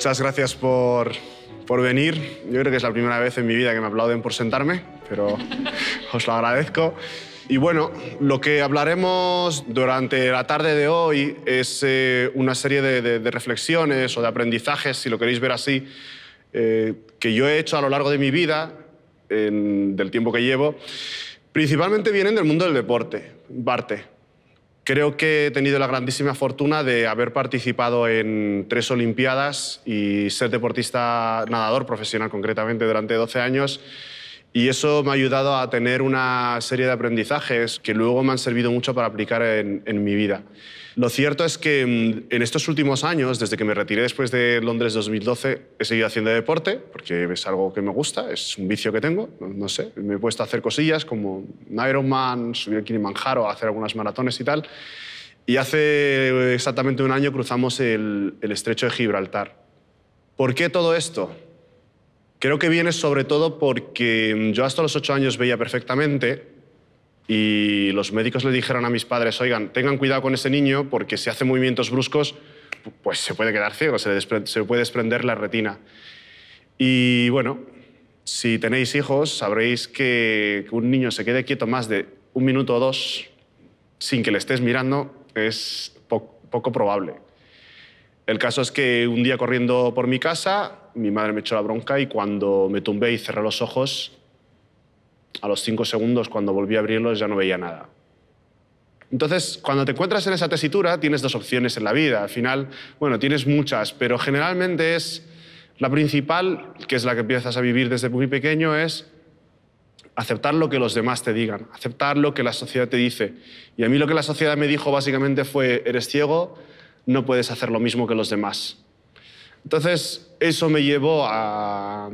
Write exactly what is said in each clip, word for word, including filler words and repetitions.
muchas gracias por, por venir. Yo creo que es la primera vez en mi vida que me aplauden por sentarme, pero os lo agradezco. Y bueno, lo que hablaremos durante la tarde de hoy es eh, una serie de, de, de reflexiones o de aprendizajes, si lo queréis ver así, eh, que yo he hecho a lo largo de mi vida, en, del tiempo que llevo. Principalmente vienen del mundo del deporte, Barte. Creo que he tenido la grandísima fortuna de haber participado en tres Olimpiadas y ser deportista nadador profesional, concretamente, durante doce años. Y eso me ha ayudado a tener una serie de aprendizajes que luego me han servido mucho para aplicar en, en mi vida. Lo cierto es que en estos últimos años, desde que me retiré después de Londres dos mil doce, he seguido haciendo deporte, porque es algo que me gusta, es un vicio que tengo, no, no sé. Me he puesto a hacer cosillas como un Ironman, subir el Kilimanjaro, hacer algunas maratones y tal. Y hace exactamente un año cruzamos el, el estrecho de Gibraltar. ¿Por qué todo esto? Creo que viene sobre todo porque yo hasta los ocho años veía perfectamente y los médicos le dijeron a mis padres, oigan, tengan cuidado con ese niño porque si hace movimientos bruscos, pues se puede quedar ciego, se le se puede desprender la retina. Y bueno, si tenéis hijos, sabréis que un niño se quede quieto más de un minuto o dos sin que le estés mirando es po poco probable. El caso es que un día corriendo por mi casa, mi madre me echó la bronca y cuando me tumbé y cerré los ojos, a los cinco segundos, cuando volví a abrirlos, ya no veía nada. Entonces, cuando te encuentras en esa tesitura, tienes dos opciones en la vida. Al final, bueno, tienes muchas, pero generalmente es la principal, que es la que empiezas a vivir desde muy pequeño, es aceptar lo que los demás te digan, aceptar lo que la sociedad te dice. Y a mí lo que la sociedad me dijo básicamente fue, eres ciego, no puedes hacer lo mismo que los demás. Entonces, eso me llevó a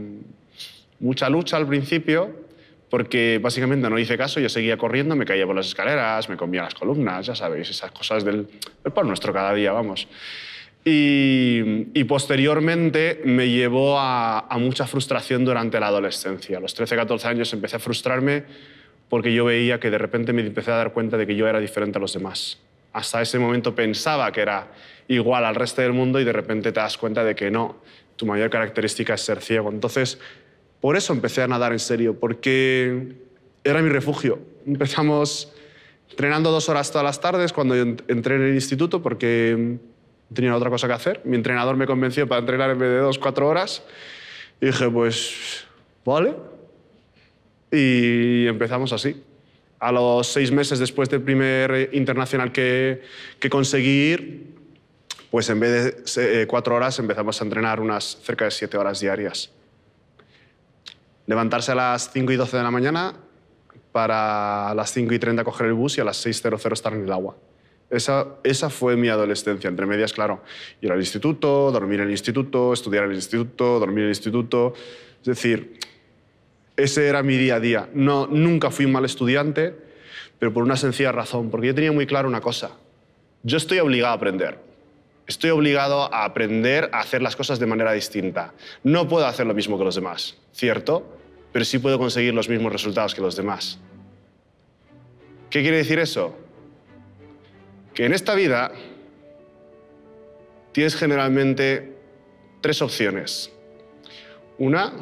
mucha lucha al principio, porque básicamente no hice caso, yo seguía corriendo, me caía por las escaleras, me comía las columnas, ya sabéis, esas cosas del, del pan nuestro cada día, vamos. Y, y posteriormente me llevó a, a mucha frustración durante la adolescencia. A los trece, catorce años empecé a frustrarme porque yo veía que de repente me empecé a dar cuenta de que yo era diferente a los demás. Hasta ese momento pensaba que era igual al resto del mundo y de repente te das cuenta de que no, tu mayor característica es ser ciego. Entonces, por eso empecé a nadar en serio, porque era mi refugio. Empezamos entrenando dos horas todas las tardes cuando entré en el instituto porque no tenía otra cosa que hacer. Mi entrenador me convenció para entrenar en vez de dos, cuatro horas. Y dije, pues, vale. Y empezamos así. A los seis meses después del primer internacional que, que conseguí, pues en vez de cuatro horas empezamos a entrenar unas cerca de siete horas diarias. Levantarse a las cinco y doce de la mañana para a las cinco y treinta coger el bus y a las seis estar en el agua. Esa, esa fue mi adolescencia, entre medias, claro. Ir al instituto, dormir en el instituto, estudiar en el instituto, dormir en el instituto. Es decir, ese era mi día a día. No, nunca fui un mal estudiante, pero por una sencilla razón, porque yo tenía muy claro una cosa. Yo estoy obligado a aprender. Estoy obligado a aprender a hacer las cosas de manera distinta. No puedo hacer lo mismo que los demás, cierto, pero sí puedo conseguir los mismos resultados que los demás. ¿Qué quiere decir eso? Que en esta vida tienes generalmente tres opciones. Una,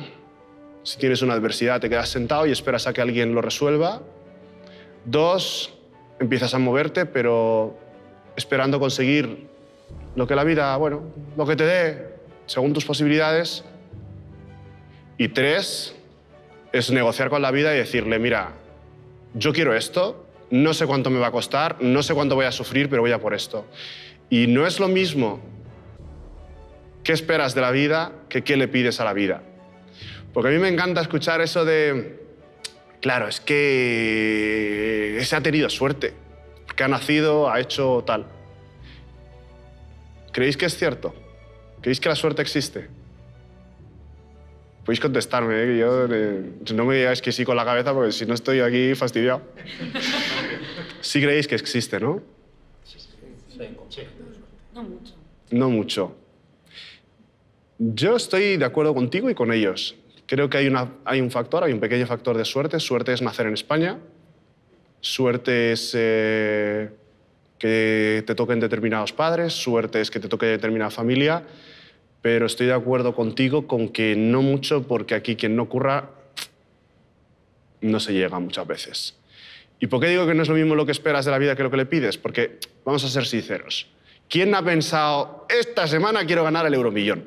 si tienes una adversidad, te quedas sentado y esperas a que alguien lo resuelva. Dos, empiezas a moverte, pero esperando conseguir lo que la vida, bueno, lo que te dé, según tus posibilidades. Y tres, es negociar con la vida y decirle, mira, yo quiero esto, no sé cuánto me va a costar, no sé cuánto voy a sufrir, pero voy a por esto. Y no es lo mismo qué esperas de la vida que qué le pides a la vida. Porque a mí me encanta escuchar eso de, claro, es que ese ha tenido suerte, que ha nacido, ha hecho tal. ¿Creéis que es cierto? ¿Creéis que la suerte existe? Podéis contestarme, ¿eh? Yo, eh, no me digáis que sí con la cabeza porque si no estoy aquí fastidiado. Sí creéis que existe, ¿no? Sí, sí. No mucho. No mucho. Yo estoy de acuerdo contigo y con ellos. Creo que hay, una, hay un factor, hay un pequeño factor de suerte. Suerte es nacer en España. Suerte es eh, que te toquen determinados padres. Suerte es que te toque determinada familia. pero estoy de acuerdo contigo con que no mucho, porque aquí quien no curra no se llega muchas veces. ¿Y por qué digo que no es lo mismo lo que esperas de la vida que lo que le pides? Porque vamos a ser sinceros. ¿Quién ha pensado, esta semana quiero ganar el euromillón?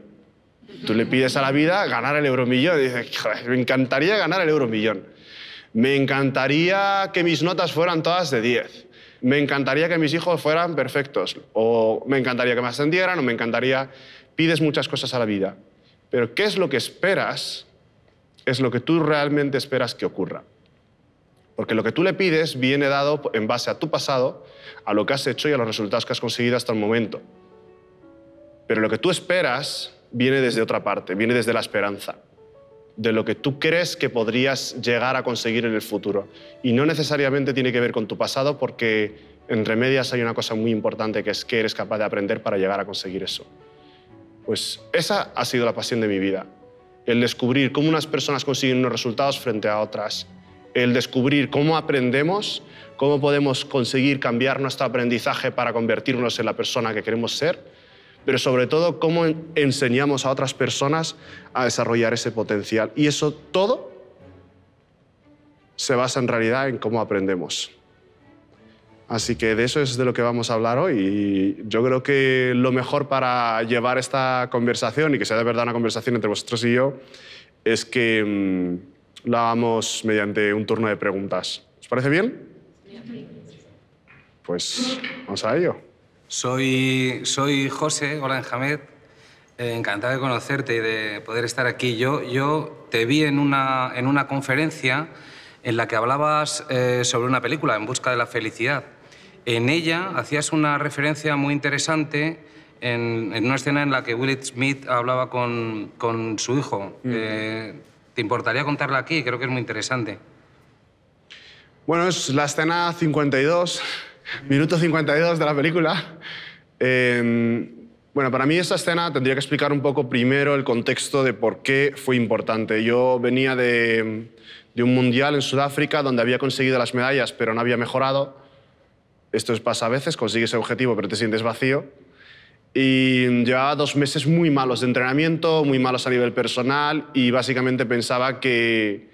Tú le pides a la vida ganar el euromillón y dices, me encantaría ganar el euromillón. Me encantaría que mis notas fueran todas de diez. Me encantaría que mis hijos fueran perfectos. O me encantaría que me ascendieran, o me encantaría... Pides muchas cosas a la vida. Pero qué es lo que esperas es lo que tú realmente esperas que ocurra. Porque lo que tú le pides viene dado en base a tu pasado, a lo que has hecho y a los resultados que has conseguido hasta el momento. Pero lo que tú esperas viene desde otra parte, viene desde la esperanza, de lo que tú crees que podrías llegar a conseguir en el futuro. Y no necesariamente tiene que ver con tu pasado, porque en Remedias hay una cosa muy importante, que es que eres capaz de aprender para llegar a conseguir eso. Pues esa ha sido la pasión de mi vida. El descubrir cómo unas personas consiguen unos resultados frente a otras. El descubrir cómo aprendemos, cómo podemos conseguir cambiar nuestro aprendizaje para convertirnos en la persona que queremos ser, pero sobre todo cómo enseñamos a otras personas a desarrollar ese potencial. Y eso todo se basa en realidad en cómo aprendemos. Así que de eso es de lo que vamos a hablar hoy. Y yo creo que lo mejor para llevar esta conversación, y que sea de verdad una conversación entre vosotros y yo, es que mmm, la hagamos mediante un turno de preguntas. ¿Os parece bien? Pues vamos a ello. Soy, soy José, hola Enhamed. Eh, encantado de conocerte y de poder estar aquí. Yo, yo te vi en una, en una conferencia en la que hablabas eh, sobre una película, En Busca de la Felicidad. En ella hacías una referencia muy interesante en, en una escena en la que Will Smith hablaba con, con su hijo. Mm. Eh, ¿Te importaría contarla aquí? Creo que es muy interesante. Bueno, es la escena cincuenta y dos, minuto cincuenta y dos de la película. Eh, bueno, para mí esta escena tendría que explicar un poco primero el contexto de por qué fue importante. Yo venía de, de un mundial en Sudáfrica donde había conseguido las medallas, pero no había mejorado. Esto pasa a veces, consigues el objetivo pero te sientes vacío. Y llevaba dos meses muy malos de entrenamiento, muy malos a nivel personal, y básicamente pensaba que,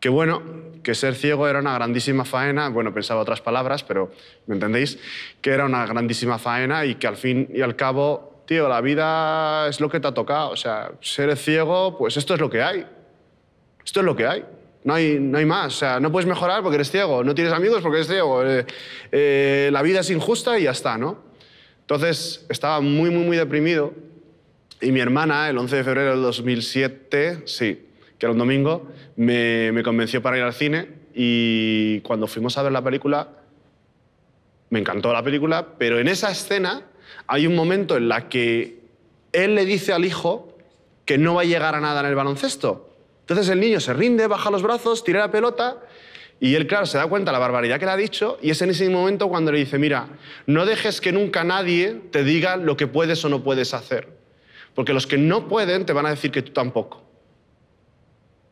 que bueno, que ser ciego era una grandísima faena. Bueno, pensaba otras palabras, pero ¿me entendéis? Que era una grandísima faena y que al fin y al cabo, tío, la vida es lo que te ha tocado. O sea, ser ciego, pues esto es lo que hay. Esto es lo que hay. No hay, no hay más. O sea, no puedes mejorar porque eres ciego. No tienes amigos porque eres ciego. Eh, eh, la vida es injusta y ya está, ¿no? Entonces, estaba muy, muy, muy deprimido. Y mi hermana, el once de febrero del dos mil siete, sí, que era un domingo, me, me convenció para ir al cine. Y cuando fuimos a ver la película, me encantó la película, pero en esa escena hay un momento en la que él le dice al hijo que no va a llegar a nada en el baloncesto. Entonces el niño se rinde, baja los brazos, tira la pelota y él, claro, se da cuenta de la barbaridad que le ha dicho, y es en ese momento cuando le dice, mira, no dejes que nunca nadie te diga lo que puedes o no puedes hacer, porque los que no pueden te van a decir que tú tampoco.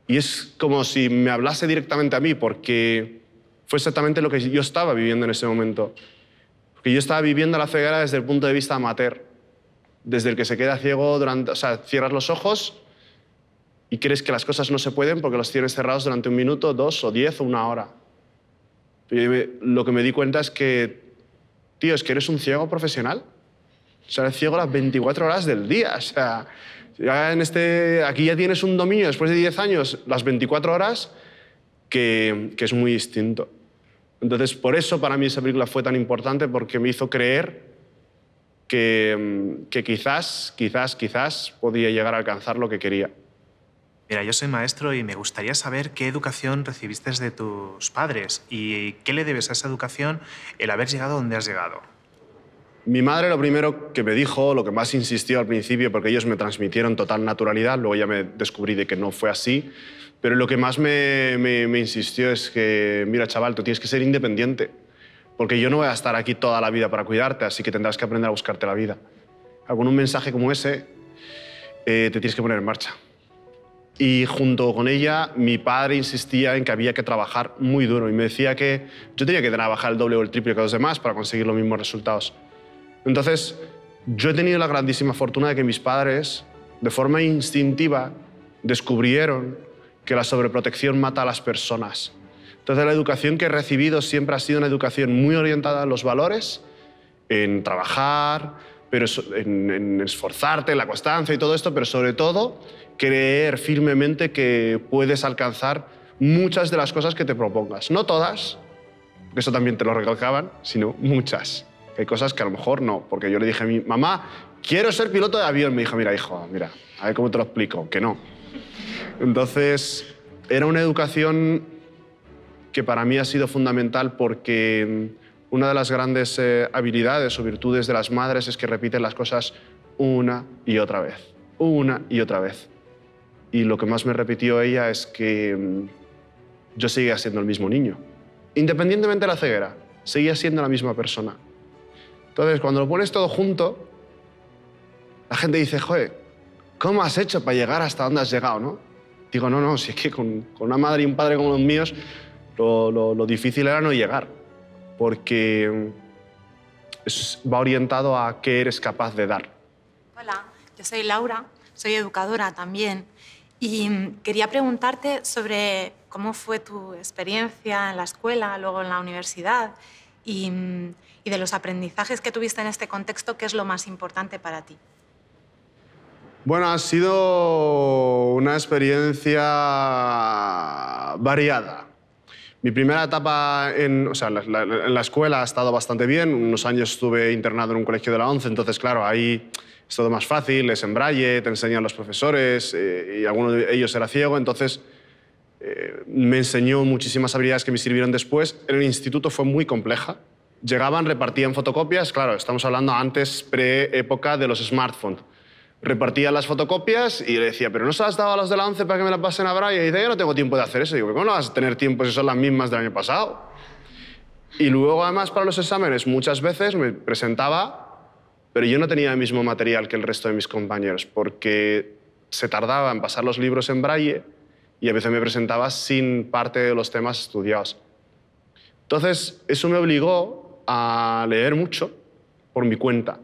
Y es como si me hablase directamente a mí, porque fue exactamente lo que yo estaba viviendo en ese momento. Porque yo estaba viviendo la ceguera desde el punto de vista amateur, desde el que se queda ciego durante... O sea, cierras los ojos y crees que las cosas no se pueden porque los tienes cerrados durante un minuto, dos, o diez, o una hora. Y lo que me di cuenta es que, tío, es que eres un ciego profesional. O sea, eres ciego las veinticuatro horas del día. O sea, ya en este, aquí ya tienes un dominio, después de diez años, las veinticuatro horas, que, que es muy distinto. Entonces, por eso para mí esa película fue tan importante, porque me hizo creer que, que quizás, quizás, quizás podía llegar a alcanzar lo que quería. Mira, yo soy maestro y me gustaría saber qué educación recibiste de tus padres y qué le debes a esa educación el haber llegado donde has llegado. Mi madre lo primero que me dijo, lo que más insistió al principio, porque ellos me transmitieron total naturalidad, luego ya me descubrí de que no fue así, pero lo que más me, me, me insistió es que, mira, chaval, tú tienes que ser independiente, porque yo no voy a estar aquí toda la vida para cuidarte, así que tendrás que aprender a buscarte la vida. Con un mensaje como ese, eh, te tienes que poner en marcha. Y junto con ella, mi padre insistía en que había que trabajar muy duro y me decía que yo tenía que trabajar el doble o el triple que los demás para conseguir los mismos resultados. Entonces, Yo he tenido la grandísima fortuna de que mis padres, de forma instintiva, descubrieron que la sobreprotección mata a las personas. Entonces, la educación que he recibido siempre ha sido una educación muy orientada a los valores, en trabajar, pero en, en esforzarte, en la constancia y todo esto, pero sobre todo creer firmemente que puedes alcanzar muchas de las cosas que te propongas. No todas, porque eso también te lo recalcaban, sino muchas. Hay cosas que a lo mejor no, porque yo le dije a mi mamá, quiero ser piloto de avión. Me dijo, mira, hijo, mira, a ver cómo te lo explico, que no. Entonces, era una educación que para mí ha sido fundamental porque una de las grandes eh, habilidades o virtudes de las madres es que repiten las cosas una y otra vez, una y otra vez. Y lo que más me repitió ella es que mmm, yo seguía siendo el mismo niño. Independientemente de la ceguera, seguía siendo la misma persona. Entonces, cuando lo pones todo junto, la gente dice, joder, ¿cómo has hecho para llegar hasta donde has llegado, no? Digo, no, no, si es que con, con una madre y un padre como los míos, lo, lo, lo difícil era no llegar. Porque va orientado a qué eres capaz de dar. Hola, yo soy Laura, soy educadora también. Y quería preguntarte sobre cómo fue tu experiencia en la escuela, luego en la universidad, y, y de los aprendizajes que tuviste en este contexto, ¿qué es lo más importante para ti? Bueno, ha sido una experiencia variada. Mi primera etapa en, o sea, la, la, la escuela ha estado bastante bien. Unos años estuve internado en un colegio de la ONCE, entonces, claro, ahí es todo más fácil, es en braille, te enseñan los profesores eh, y alguno de ellos era ciego, entonces eh, me enseñó muchísimas habilidades que me sirvieron después. En el instituto fue muy compleja. Llegaban, repartían fotocopias, claro, estamos hablando antes, pre-época de los smartphones. Repartía las fotocopias y le decía, pero ¿no se las has dado a los de la ONCE para que me las pasen a braille? Y dice, yo no tengo tiempo de hacer eso. Y digo, ¿cómo no vas a tener tiempo si son las mismas del año pasado? Y luego, además, para los exámenes, muchas veces me presentaba, pero yo no tenía el mismo material que el resto de mis compañeros, porque se tardaba en pasar los libros en braille y a veces me presentaba sin parte de los temas estudiados. Entonces, eso me obligó a leer mucho por mi cuenta.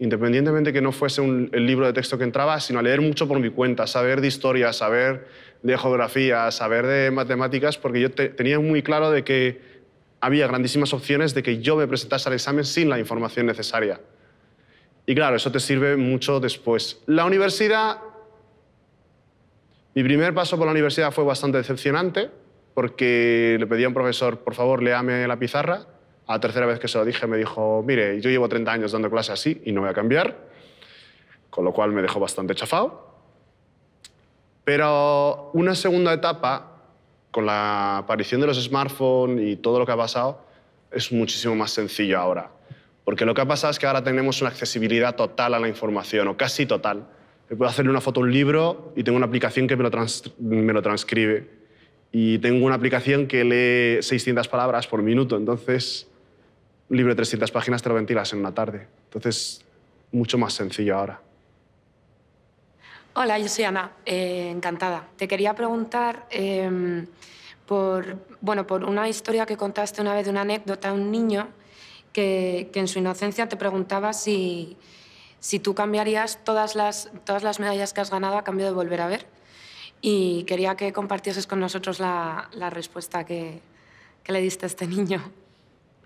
Independientemente que no fuese un, el libro de texto que entraba, sino a leer mucho por mi cuenta, saber de historia, saber de geografía, saber de matemáticas, porque yo te, tenía muy claro de que había grandísimas opciones de que yo me presentase al examen sin la información necesaria. Y claro, eso te sirve mucho después. La universidad, mi primer paso por la universidad fue bastante decepcionante, porque le pedí a un profesor, por favor, léame la pizarra. A la tercera vez que se lo dije, me dijo, mire, yo llevo treinta años dando clase así y no voy a cambiar, con lo cual me dejó bastante chafado. Pero una segunda etapa, con la aparición de los smartphones y todo lo que ha pasado, es muchísimo más sencillo ahora. Porque lo que ha pasado es que ahora tenemos una accesibilidad total a la información, o casi total. Me puedo hacerle una foto a un libro y tengo una aplicación que me lo, trans me lo transcribe. Y tengo una aplicación que lee seiscientas palabras por minuto, entonces... Un libro de trescientas páginas te lo ventilas en una tarde. Entonces, mucho más sencillo ahora. Hola, yo soy Ana. Eh, encantada. Te quería preguntar eh, por, bueno, por una historia que contaste una vez, de una anécdota a un niño que, que en su inocencia te preguntaba si, si tú cambiarías todas las, todas las medallas que has ganado a cambio de volver a ver. Y quería que compartieses con nosotros la, la respuesta que, que le diste a este niño.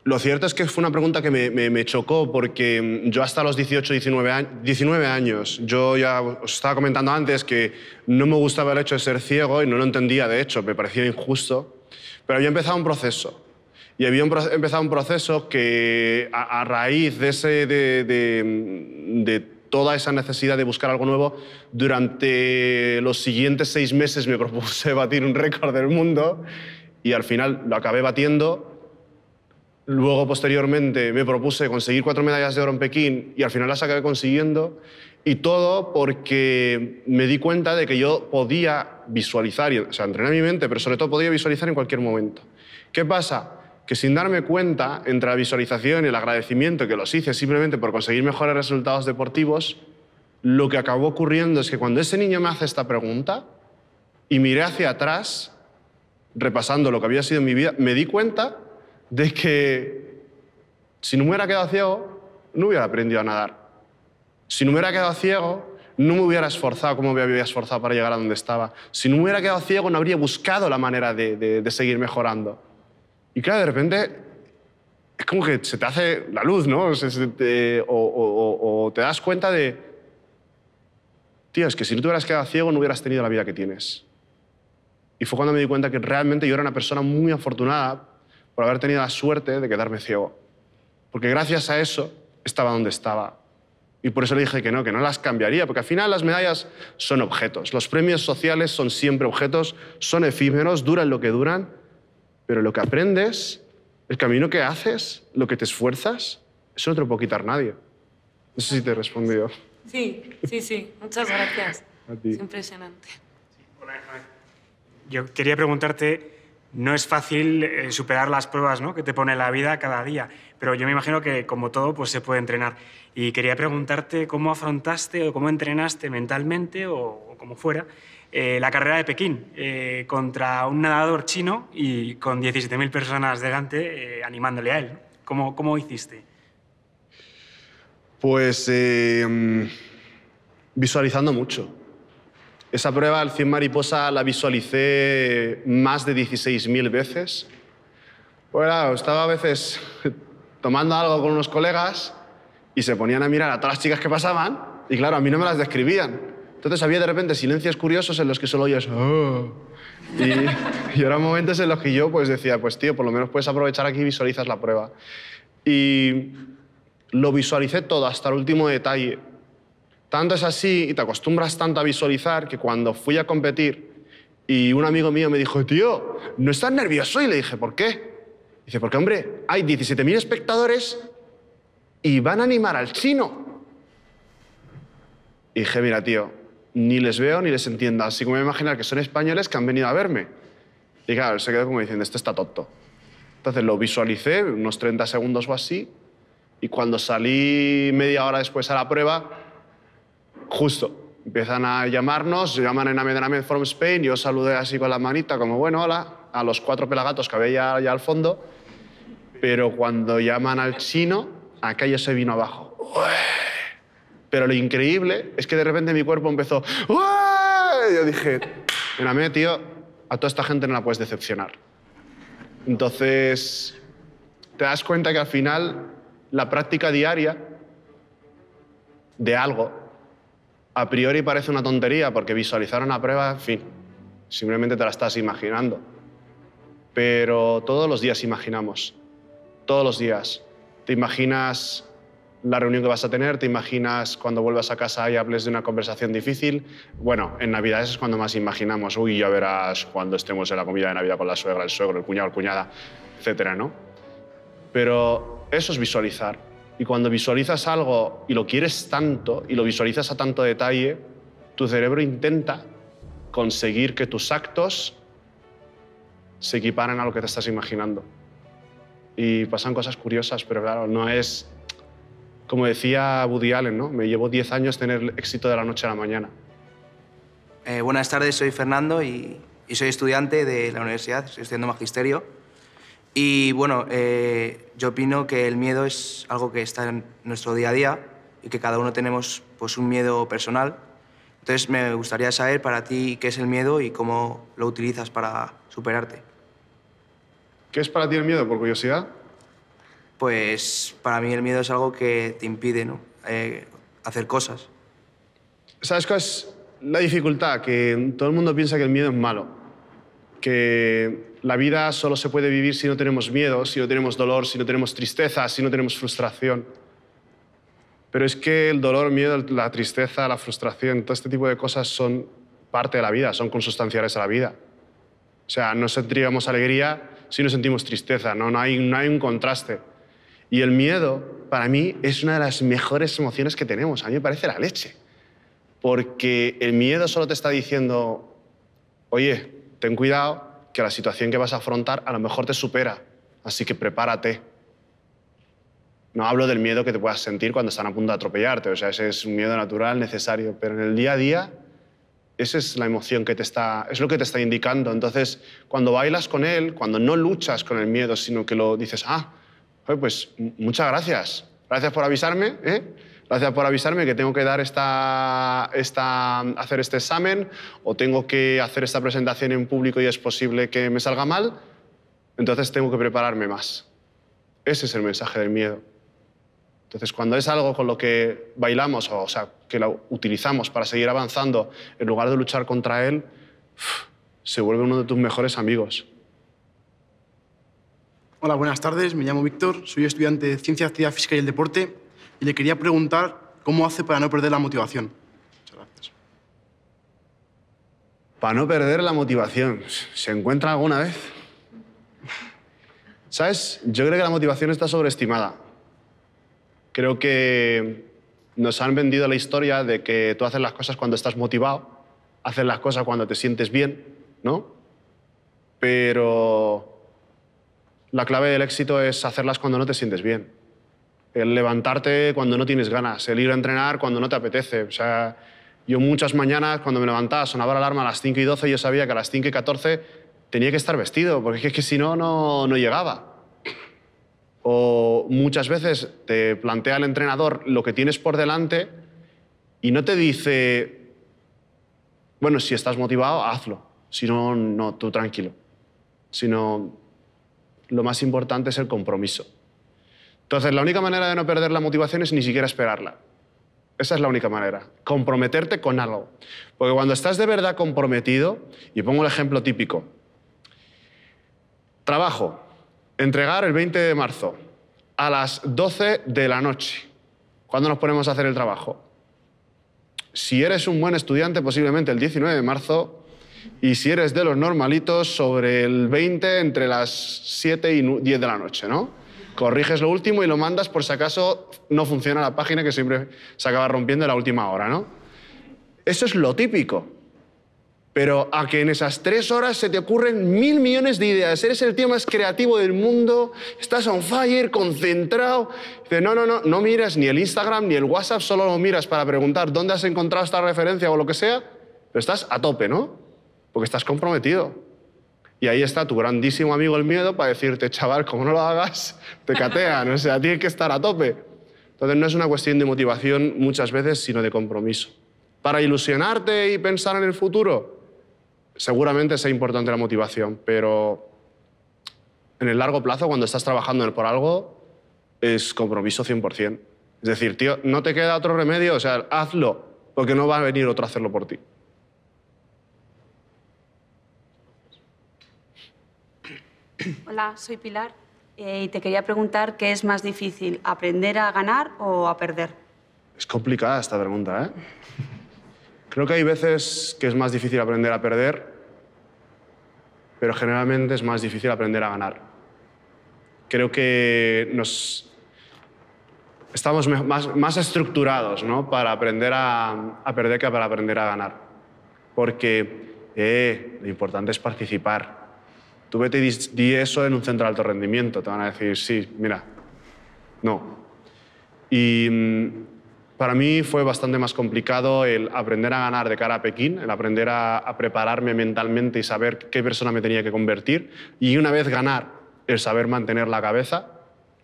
Lo cierto es que fue una pregunta que me, me, me chocó, porque yo hasta los dieciocho, diecinueve años, yo ya os estaba comentando antes que no me gustaba el hecho de ser ciego y no lo entendía, de hecho, me parecía injusto, pero había empezado un proceso. Y había un, empezado un proceso que a, a raíz de, ese, de, de, de toda esa necesidad de buscar algo nuevo, durante los siguientes seis meses me propuse batir un récord del mundo y al final lo acabé batiendo. Luego, posteriormente, me propuse conseguir cuatro medallas de oro en Pekín y al final las acabé consiguiendo. Y todo porque me di cuenta de que yo podía visualizar, o sea, entrené mi mente, pero sobre todo podía visualizar en cualquier momento. ¿Qué pasa? Que sin darme cuenta, entre la visualización y el agradecimiento que los hice simplemente por conseguir mejores resultados deportivos, lo que acabó ocurriendo es que cuando ese niño me hace esta pregunta y miré hacia atrás, repasando lo que había sido mi vida, me di cuenta de que si no me hubiera quedado ciego, no hubiera aprendido a nadar. Si no me hubiera quedado ciego, no me hubiera esforzado como me había esforzado para llegar a donde estaba. Si no me hubiera quedado ciego, no habría buscado la manera de, de, de seguir mejorando. Y claro, de repente, es como que se te hace la luz, ¿no? O, se te, o, o, o te das cuenta de... Tío, es que si no te hubieras quedado ciego, no hubieras tenido la vida que tienes. Y fue cuando me di cuenta que realmente yo era una persona muy afortunada por haber tenido la suerte de quedarme ciego. Porque gracias a eso estaba donde estaba. Y por eso le dije que no, que no las cambiaría, porque al final las medallas son objetos. Los premios sociales son siempre objetos, son efímeros, duran lo que duran, pero lo que aprendes, el camino que haces, lo que te esfuerzas, eso no te lo puede quitar nadie. No sé si te he respondido. Sí, sí, sí. Muchas gracias. A ti. Es impresionante. Hola, Enhamed. Yo quería preguntarte... No es fácil eh, superar las pruebas, ¿no?, que te pone la vida cada día, pero yo me imagino que, como todo, pues se puede entrenar. Y quería preguntarte cómo afrontaste o cómo entrenaste mentalmente o, o como fuera eh, la carrera de Pekín eh, contra un nadador chino y con diecisiete mil personas delante eh, animándole a él, ¿no? ¿Cómo, cómo hiciste? Pues eh, visualizando mucho. Esa prueba, el cien mariposa, la visualicé más de dieciséis mil veces. Bueno, estaba a veces tomando algo con unos colegas y se ponían a mirar a todas las chicas que pasaban y, claro, a mí no me las describían. Entonces había de repente silencios curiosos en los que solo oyes... Oh. Y, y eran momentos en los que yo pues, decía, pues tío, por lo menos puedes aprovechar aquí y visualizas la prueba. Y lo visualicé todo, hasta el último detalle. Tanto es así, y te acostumbras tanto a visualizar, que cuando fui a competir y un amigo mío me dijo, tío, ¿no estás nervioso? Y le dije, ¿por qué? Dice, porque, hombre, hay diecisiete mil espectadores y van a animar al chino. Y dije, mira, tío, ni les veo ni les entiendo. Así como me voy a imaginar que son españoles que han venido a verme. Y claro, se quedó como diciendo, este está tonto. Entonces lo visualicé, unos treinta segundos o así, y cuando salí media hora después a la prueba... Justo. Empiezan a llamarnos, se llaman Enhamed Enhamed from Spain, yo saludé así con la manita, como bueno, hola, a los cuatro pelagatos que había allá al fondo, pero cuando llaman al chino, aquello se vino abajo. ¡Ueh! Pero lo increíble es que de repente mi cuerpo empezó... ¡Ueh! Yo dije, Enhamed, tío, a toda esta gente no la puedes decepcionar. Entonces, te das cuenta que al final la práctica diaria de algo a priori parece una tontería, porque visualizar una prueba, en fin, simplemente te la estás imaginando. Pero todos los días imaginamos, todos los días. Te imaginas la reunión que vas a tener, te imaginas cuando vuelvas a casa y hables de una conversación difícil. Bueno, en Navidad es cuando más imaginamos. Uy, ya verás cuando estemos en la comida de Navidad con la suegra, el suegro, el cuñado, la cuñada, etcétera, ¿no? Pero eso es visualizar. Y cuando visualizas algo y lo quieres tanto, y lo visualizas a tanto detalle, tu cerebro intenta conseguir que tus actos se equiparen a lo que te estás imaginando. Y pasan cosas curiosas, pero claro, no es... Como decía Woody Allen, ¿no? Me llevó diez años tener éxito de la noche a la mañana. Eh, buenas tardes, soy Fernando y, y soy estudiante de la universidad, estoy estudiando magisterio. Y bueno, eh, yo opino que el miedo es algo que está en nuestro día a día y que cada uno tenemos pues, un miedo personal. Entonces me gustaría saber para ti qué es el miedo y cómo lo utilizas para superarte. ¿Qué es para ti el miedo, por curiosidad? Pues para mí el miedo es algo que te impide, ¿no? eh, hacer cosas. ¿Sabes cuál es la dificultad? Que todo el mundo piensa que el miedo es malo, que... La vida solo se puede vivir si no tenemos miedo, si no tenemos dolor, si no tenemos tristeza, si no tenemos frustración. Pero es que el dolor, el miedo, la tristeza, la frustración, todo este tipo de cosas son parte de la vida, son consustanciales a la vida. O sea, no sentíamos alegría si no sentimos tristeza, no, no hay, no hay un contraste. Y el miedo, para mí, es una de las mejores emociones que tenemos. A mí me parece la leche. Porque el miedo solo te está diciendo, oye, ten cuidado, que la situación que vas a afrontar a lo mejor te supera, así que prepárate. No hablo del miedo que te puedas sentir cuando están a punto de atropellarte, o sea, ese es un miedo natural, necesario, pero en el día a día esa es la emoción que te está, es lo que te está indicando. Entonces, cuando bailas con él, cuando no luchas con el miedo, sino que lo dices, ah, pues muchas gracias, gracias por avisarme, ¿eh? gracias por avisarme que tengo que dar esta, esta, hacer este examen o tengo que hacer esta presentación en público y es posible que me salga mal, entonces tengo que prepararme más. Ese es el mensaje del miedo. Entonces, cuando es algo con lo que bailamos, o, o sea, que lo utilizamos para seguir avanzando, en lugar de luchar contra él, se vuelve uno de tus mejores amigos. Hola, buenas tardes. Me llamo Víctor. Soy estudiante de Ciencia, Actividad Física y el Deporte y le quería preguntar cómo hace para no perder la motivación. Muchas gracias. Para no perder la motivación. ¿Se encuentra alguna vez? ¿Sabes? Yo creo que la motivación está sobreestimada. Creo que nos han vendido la historia de que tú haces las cosas cuando estás motivado, haces las cosas cuando te sientes bien, ¿no? Pero la clave del éxito es hacerlas cuando no te sientes bien. El levantarte cuando no tienes ganas, el ir a entrenar cuando no te apetece. O sea, yo muchas mañanas cuando me levantaba sonaba la alarma a las cinco y doce y yo sabía que a las cinco y catorce... tenía que estar vestido, porque es que si no, no, no llegaba. O muchas veces te plantea el entrenador lo que tienes por delante y no te dice, bueno, si estás motivado, hazlo. Si no, no, tú tranquilo. Sino, lo más importante es el compromiso. Entonces, la única manera de no perder la motivación es ni siquiera esperarla. Esa es la única manera, comprometerte con algo. Porque cuando estás de verdad comprometido, y pongo el ejemplo típico, trabajo, entregar el veinte de marzo a las doce de la noche. ¿Cuándo nos ponemos a hacer el trabajo? Si eres un buen estudiante, posiblemente el diecinueve de marzo, y si eres de los normalitos, sobre el veinte, entre las siete y diez de la noche, ¿no? Corriges lo último y lo mandas por si acaso no funciona la página, que siempre se acaba rompiendo a la última hora, ¿no? Eso es lo típico. Pero a que en esas tres horas se te ocurren mil millones de ideas, eres el tío más creativo del mundo, estás on fire, concentrado. Dices, no, no, no, no miras ni el Instagram ni el WhatsApp, solo lo miras para preguntar dónde has encontrado esta referencia o lo que sea, pero estás a tope, ¿no? Porque estás comprometido. Y ahí está tu grandísimo amigo el miedo para decirte, chaval, como no lo hagas, te catean, o sea, tienes que estar a tope. Entonces no es una cuestión de motivación muchas veces, sino de compromiso. Para ilusionarte y pensar en el futuro, seguramente sea importante la motivación, pero en el largo plazo, cuando estás trabajando por algo, es compromiso cien por cien. Es decir, tío, no te queda otro remedio, o sea, hazlo, porque no va a venir otro a hacerlo por ti. Hola, soy Pilar y te quería preguntar qué es más difícil, ¿aprender a ganar o a perder? Es complicada esta pregunta, ¿eh? Creo que hay veces que es más difícil aprender a perder, pero generalmente es más difícil aprender a ganar. Creo que nos... estamos más, más estructurados, ¿no?, para aprender a, a perder que para aprender a ganar. Porque eh, lo importante es participar. Tú vete y di eso en un centro de alto rendimiento. Te van a decir, sí, mira, no. Y... para mí fue bastante más complicado el aprender a ganar de cara a Pekín, el aprender a, a prepararme mentalmente y saber qué persona me tenía que convertir. Y una vez ganar, el saber mantener la cabeza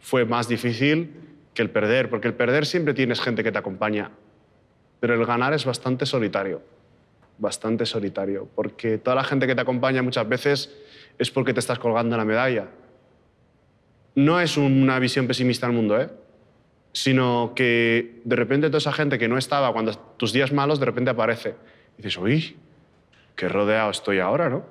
fue más difícil que el perder, porque el perder siempre tienes gente que te acompaña. Pero el ganar es bastante solitario, bastante solitario, porque toda la gente que te acompaña muchas veces es porque te estás colgando la medalla. No es una visión pesimista del mundo, ¿eh?, sino que de repente toda esa gente que no estaba cuando tus días malos de repente aparece. Y dices, uy, qué rodeado estoy ahora, ¿no?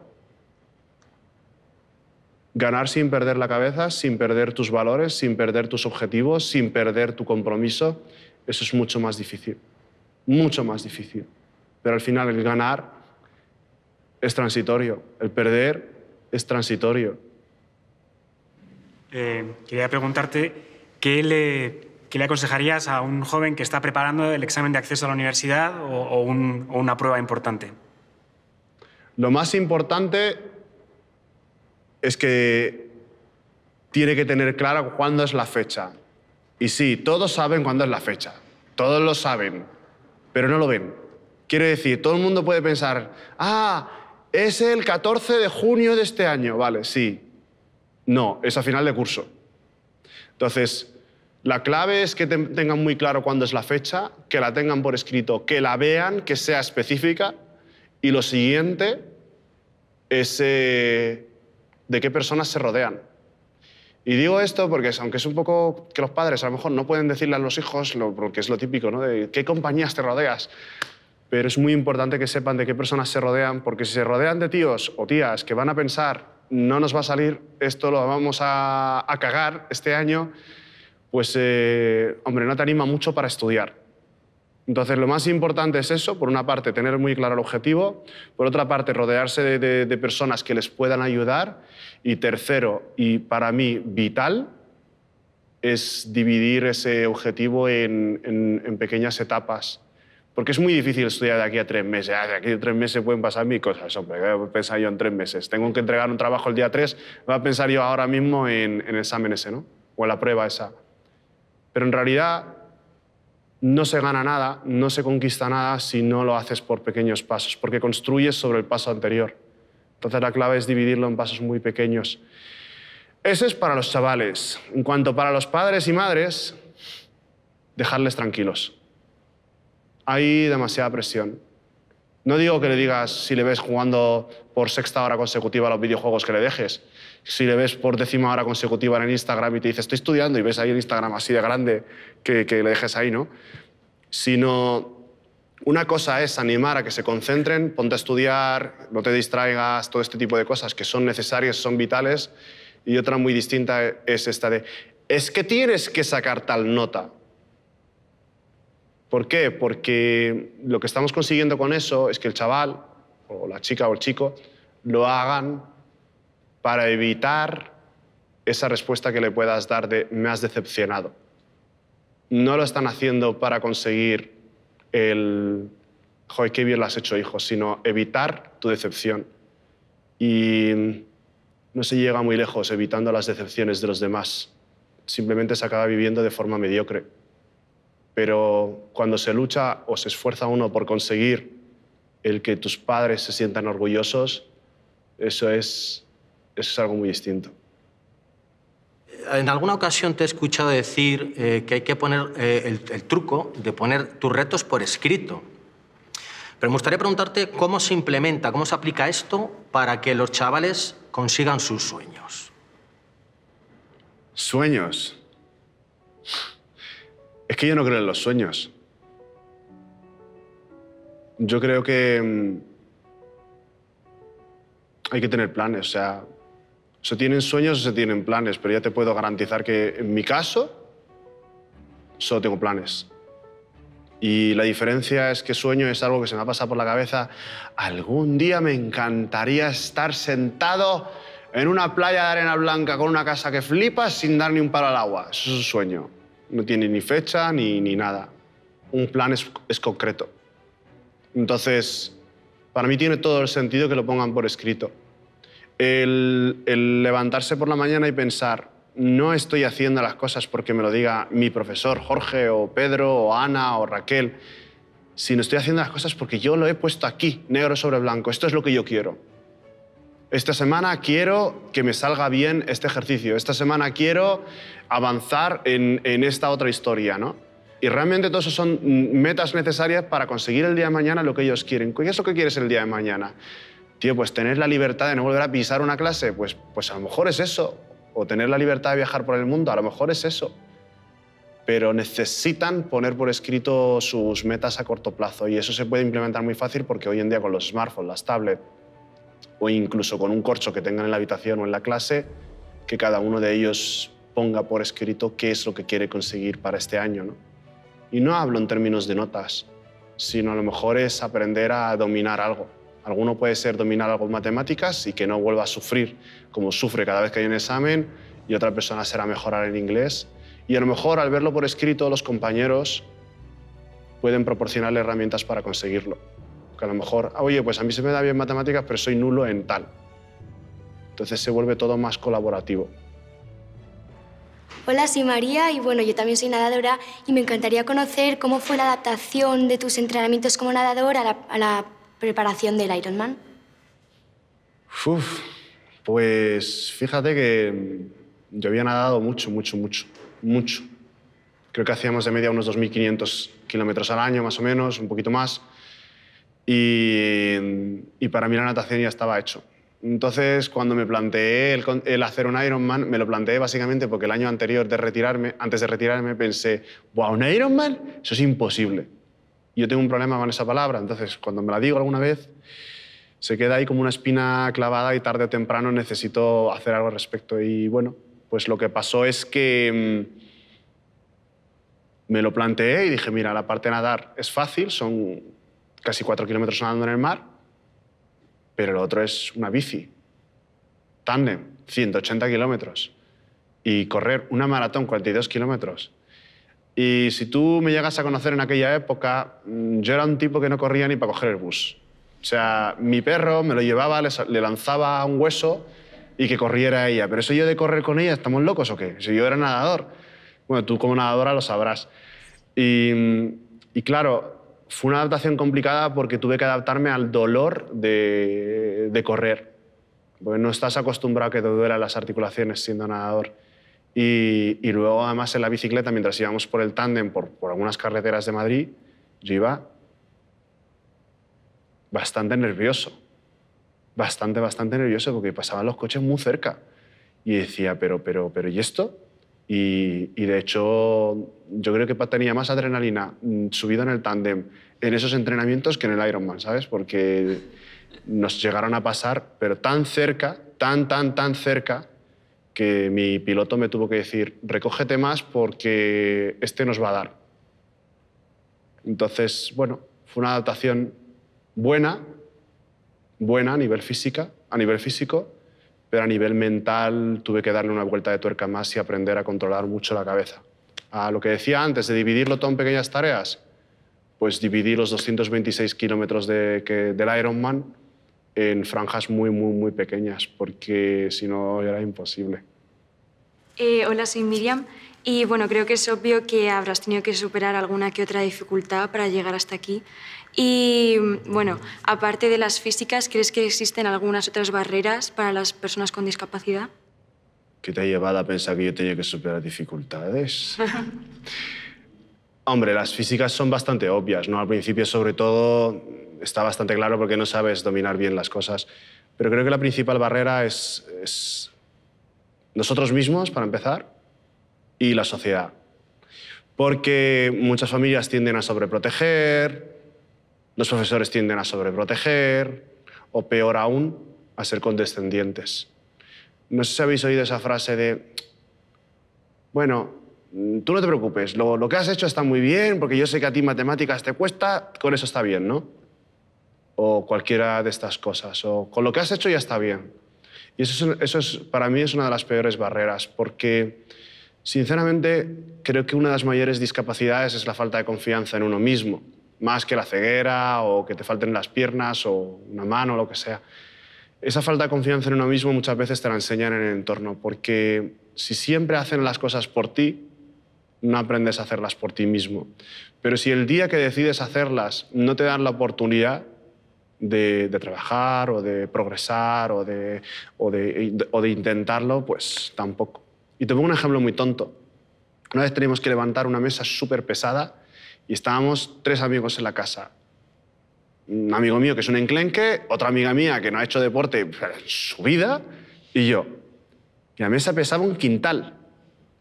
Ganar sin perder la cabeza, sin perder tus valores, sin perder tus objetivos, sin perder tu compromiso, eso es mucho más difícil, mucho más difícil. Pero al final el ganar es transitorio, el perder es transitorio. Eh, quería preguntarte, ¿qué le... ¿qué le aconsejarías a un joven que está preparando el examen de acceso a la universidad o, o, un, o una prueba importante? Lo más importante es que tiene que tener claro cuándo es la fecha. Y sí, todos saben cuándo es la fecha. Todos lo saben, pero no lo ven. Quiero decir, todo el mundo puede pensar, ah, es el catorce de junio de este año. Vale, sí. No, es a final de curso. Entonces... La clave es que te tengan muy claro cuándo es la fecha, que la tengan por escrito, que la vean, que sea específica. Y lo siguiente es eh, de qué personas se rodean. Y digo esto porque, aunque es un poco que los padres a lo mejor no pueden decirle a los hijos, lo, porque es lo típico, ¿no? De qué compañías te rodeas. Pero es muy importante que sepan de qué personas se rodean, porque si se rodean de tíos o tías que van a pensar no nos va a salir, esto lo vamos a, a cagar este año, pues, eh, hombre, no te anima mucho para estudiar. Entonces, lo más importante es eso, por una parte, tener muy claro el objetivo, por otra parte, rodearse de, de, de personas que les puedan ayudar, y tercero, y para mí vital, es dividir ese objetivo en, en, en pequeñas etapas. Porque es muy difícil estudiar de aquí a tres meses. De aquí a tres meses pueden pasar mil cosas. Hombre, ¿qué voy a pensar yo en tres meses? Tengo que entregar un trabajo el día tres, voy a pensar yo ahora mismo en, en el examen ese, ¿no? O en la prueba esa. Pero en realidad no se gana nada, no se conquista nada si no lo haces por pequeños pasos, porque construyes sobre el paso anterior. Entonces la clave es dividirlo en pasos muy pequeños. Eso es para los chavales. En cuanto para los padres y madres, dejarles tranquilos. Hay demasiada presión. No digo que le digas, si le ves jugando por sexta hora consecutiva a los videojuegos, que le dejes. Si le ves por décima hora consecutiva en Instagram y te dice estoy estudiando y ves ahí en Instagram así de grande, que, que le dejes ahí, ¿no? Sino, una cosa es animar a que se concentren, ponte a estudiar, no te distraigas, todo este tipo de cosas que son necesarias, son vitales. Y otra muy distinta es esta de, es que tienes que sacar tal nota. ¿Por qué? Porque lo que estamos consiguiendo con eso es que el chaval, o la chica o el chico, lo hagan para evitar esa respuesta que le puedas dar de me has decepcionado. No lo están haciendo para conseguir el joder, qué bien lo has hecho, hijo, sino evitar tu decepción. Y no se llega muy lejos evitando las decepciones de los demás. Simplemente se acaba viviendo de forma mediocre. Pero cuando se lucha o se esfuerza uno por conseguir el que tus padres se sientan orgullosos, eso es, eso es algo muy distinto. En alguna ocasión te he escuchado decir eh, que hay que poner eh, el, el truco de poner tus retos por escrito. Pero me gustaría preguntarte cómo se implementa, cómo se aplica esto para que los chavales consigan sus sueños. ¿Sueños? Es que yo no creo en los sueños. Yo creo que hay que tener planes. O sea, se tienen sueños o se tienen planes, pero ya te puedo garantizar que en mi caso solo tengo planes. Y la diferencia es que sueño es algo que se me ha pasado por la cabeza. Algún día me encantaría estar sentado en una playa de arena blanca con una casa que flipas sin dar ni un palo al agua. Eso es un sueño. No tiene ni fecha ni, ni nada. Un plan es, es concreto. Entonces, para mí tiene todo el sentido que lo pongan por escrito. El, el levantarse por la mañana y pensar, no estoy haciendo las cosas porque me lo diga mi profesor Jorge o Pedro o Ana o Raquel, sino estoy haciendo las cosas porque yo lo he puesto aquí, negro sobre blanco. Esto es lo que yo quiero. Esta semana quiero que me salga bien este ejercicio. Esta semana quiero avanzar en, en esta otra historia, ¿no? Y realmente todo eso son metas necesarias para conseguir el día de mañana lo que ellos quieren. ¿Qué es lo que quieres el día de mañana? Tío, pues tener la libertad de no volver a pisar una clase, pues, pues a lo mejor es eso. O tener la libertad de viajar por el mundo, a lo mejor es eso. Pero necesitan poner por escrito sus metas a corto plazo. Y eso se puede implementar muy fácil porque hoy en día con los smartphones, las tablets, o incluso con un corcho que tengan en la habitación o en la clase, que cada uno de ellos ponga por escrito qué es lo que quiere conseguir para este año, ¿no? Y no hablo en términos de notas, sino a lo mejor es aprender a dominar algo. Alguno puede ser dominar algo en matemáticas y que no vuelva a sufrir como sufre cada vez que hay un examen, y otra persona será mejorar en inglés. Y a lo mejor al verlo por escrito los compañeros pueden proporcionarle herramientas para conseguirlo. Que a lo mejor, oye, pues a mí se me da bien matemáticas, pero soy nulo en tal. Entonces se vuelve todo más colaborativo. Hola, soy María y bueno, yo también soy nadadora y me encantaría conocer cómo fue la adaptación de tus entrenamientos como nadador a la, a la preparación del Ironman. Uf, pues fíjate que yo había nadado mucho, mucho, mucho, mucho. Creo que hacíamos de media unos dos mil quinientos kilómetros al año, más o menos, un poquito más. Y, y para mí la natación ya estaba hecho. Entonces, cuando me planteé el, el hacer un Ironman, me lo planteé básicamente porque el año anterior de retirarme, antes de retirarme, pensé, ¡buah, un Ironman! Eso es imposible. Yo tengo un problema con esa palabra, entonces cuando me la digo alguna vez, se queda ahí como una espina clavada y tarde o temprano necesito hacer algo al respecto. Y bueno, pues lo que pasó es que me lo planteé y dije, mira, la parte de nadar es fácil, son casi cuatro kilómetros nadando en el mar, pero lo otro es una bici, tándem, ciento ochenta kilómetros, y correr una maratón, cuarenta y dos kilómetros. Y si tú me llegas a conocer en aquella época, yo era un tipo que no corría ni para coger el bus. O sea, mi perro me lo llevaba, le lanzaba un hueso y que corriera a ella. Pero eso yo de correr con ella, ¿estamos locos o qué? Si yo era nadador. Bueno, tú como nadadora lo sabrás. Y, y claro, fue una adaptación complicada porque tuve que adaptarme al dolor de, de correr. Porque no estás acostumbrado a que te duelan las articulaciones siendo nadador. Y, y luego, además, en la bicicleta, mientras íbamos por el tándem, por, por algunas carreteras de Madrid, yo iba bastante nervioso. Bastante, bastante nervioso, porque pasaban los coches muy cerca. Y decía, pero, pero, pero, ¿y esto? Y, y, de hecho, yo creo que tenía más adrenalina subido en el tándem en esos entrenamientos que en el Ironman, ¿sabes? Porque nos llegaron a pasar, pero tan cerca, tan, tan, tan cerca, que mi piloto me tuvo que decir, recógete más porque este nos va a dar. Entonces, bueno, fue una adaptación buena, buena a nivel física, a nivel físico, pero a nivel mental tuve que darle una vuelta de tuerca más y aprender a controlar mucho la cabeza. A lo que decía antes, de dividirlo todo en pequeñas tareas, pues dividí los doscientos veintiséis kilómetros de, del Ironman en franjas muy, muy, muy pequeñas, porque si no era imposible. Eh, hola, soy Miriam. Y bueno, creo que es obvio que habrás tenido que superar alguna que otra dificultad para llegar hasta aquí. Y bueno, aparte de las físicas, ¿crees que existen algunas otras barreras para las personas con discapacidad? ¿Qué te ha llevado a pensar que yo tenía que superar dificultades? Hombre, las físicas son bastante obvias, ¿no? Al principio, sobre todo, está bastante claro porque no sabes dominar bien las cosas. Pero creo que la principal barrera es, es nosotros mismos, para empezar, y la sociedad. Porque muchas familias tienden a sobreproteger, los profesores tienden a sobreproteger, o peor aún, a ser condescendientes. No sé si habéis oído esa frase de, bueno, tú no te preocupes, lo, lo que has hecho está muy bien, porque yo sé que a ti matemáticas te cuesta, con eso está bien, ¿no? O cualquiera de estas cosas, o con lo que has hecho ya está bien. Y eso, es, eso es, para mí es una de las peores barreras, porque sinceramente creo que una de las mayores discapacidades es la falta de confianza en uno mismo, más que la ceguera o que te falten las piernas o una mano o lo que sea. Esa falta de confianza en uno mismo muchas veces te la enseñan en el entorno, porque si siempre hacen las cosas por ti, no aprendes a hacerlas por ti mismo. Pero si el día que decides hacerlas no te dan la oportunidad De, de trabajar o de progresar o de, o, de, o de intentarlo, pues tampoco. Y te pongo un ejemplo muy tonto. Una vez teníamos que levantar una mesa súper pesada y estábamos tres amigos en la casa. Un amigo mío que es un enclenque, otra amiga mía que no ha hecho deporte en su vida y yo. Y la mesa pesaba un quintal.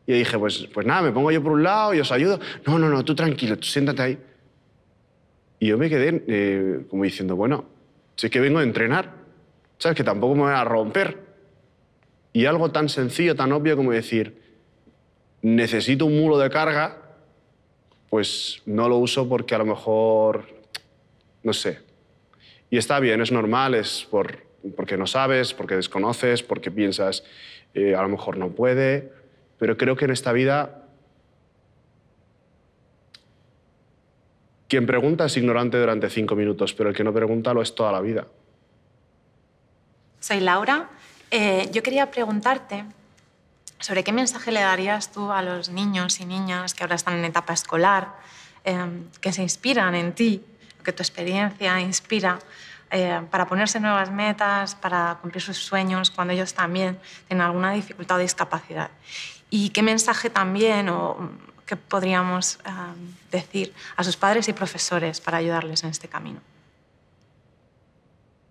Y dije, pues, pues nada, me pongo yo por un lado y os ayudo. No, no, no, tú tranquilo, tú siéntate ahí. Y yo me quedé eh, como diciendo, bueno, si es que vengo a entrenar, ¿sabes? Que tampoco me voy a romper. Y algo tan sencillo, tan obvio como decir, necesito un muro de carga, pues no lo uso porque a lo mejor, no sé. Y está bien, es normal, es por, porque no sabes, porque desconoces, porque piensas, eh, a lo mejor no puede, pero creo que en esta vida quien pregunta es ignorante durante cinco minutos, pero el que no pregunta lo es toda la vida. Soy Laura. Eh, yo quería preguntarte sobre qué mensaje le darías tú a los niños y niñas que ahora están en etapa escolar, eh, que se inspiran en ti, que tu experiencia inspira eh, para ponerse nuevas metas, para cumplir sus sueños cuando ellos también tienen alguna dificultad o discapacidad. Y qué mensaje también o que podríamos um, decir a sus padres y profesores para ayudarles en este camino?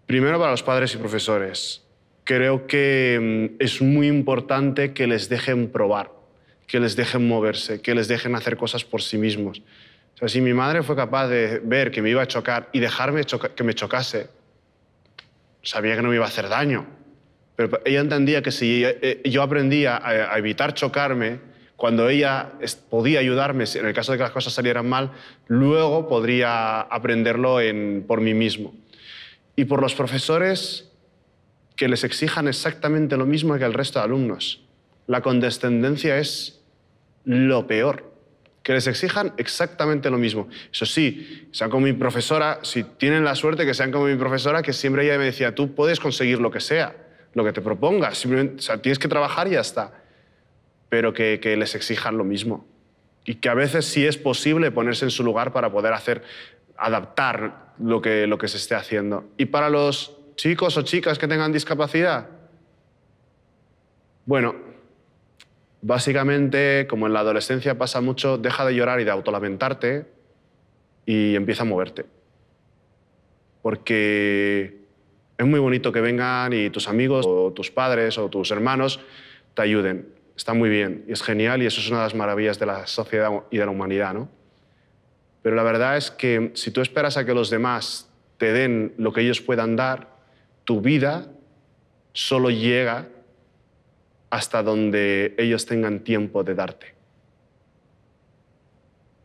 Primero, para los padres y profesores. Creo que es muy importante que les dejen probar, que les dejen moverse, que les dejen hacer cosas por sí mismos. O sea, si mi madre fue capaz de ver que me iba a chocar y dejarme choca- que me chocase, sabía que no me iba a hacer daño. Pero ella entendía que si yo aprendía a evitar chocarme, cuando ella podía ayudarme, en el caso de que las cosas salieran mal, luego podría aprenderlo en, por mí mismo. Y por los profesores, que les exijan exactamente lo mismo que al resto de alumnos. La condescendencia es lo peor. Que les exijan exactamente lo mismo. Eso sí, sean como mi profesora, si tienen la suerte que sean como mi profesora, que siempre ella me decía, tú puedes conseguir lo que sea, lo que te propongas, simplemente, o sea, tienes que trabajar y ya está. Pero que, que les exijan lo mismo. Y que a veces sí es posible ponerse en su lugar para poder hacer, adaptar lo que, lo que se esté haciendo. Y para los chicos o chicas que tengan discapacidad, bueno, básicamente, como en la adolescencia pasa mucho, deja de llorar y de autolamentarte y empieza a moverte. Porque es muy bonito que vengan y tus amigos o tus padres o tus hermanos te ayuden. Está muy bien y es genial y eso es una de las maravillas de la sociedad y de la humanidad, ¿no? Pero la verdad es que si tú esperas a que los demás te den lo que ellos puedan dar, tu vida solo llega hasta donde ellos tengan tiempo de darte.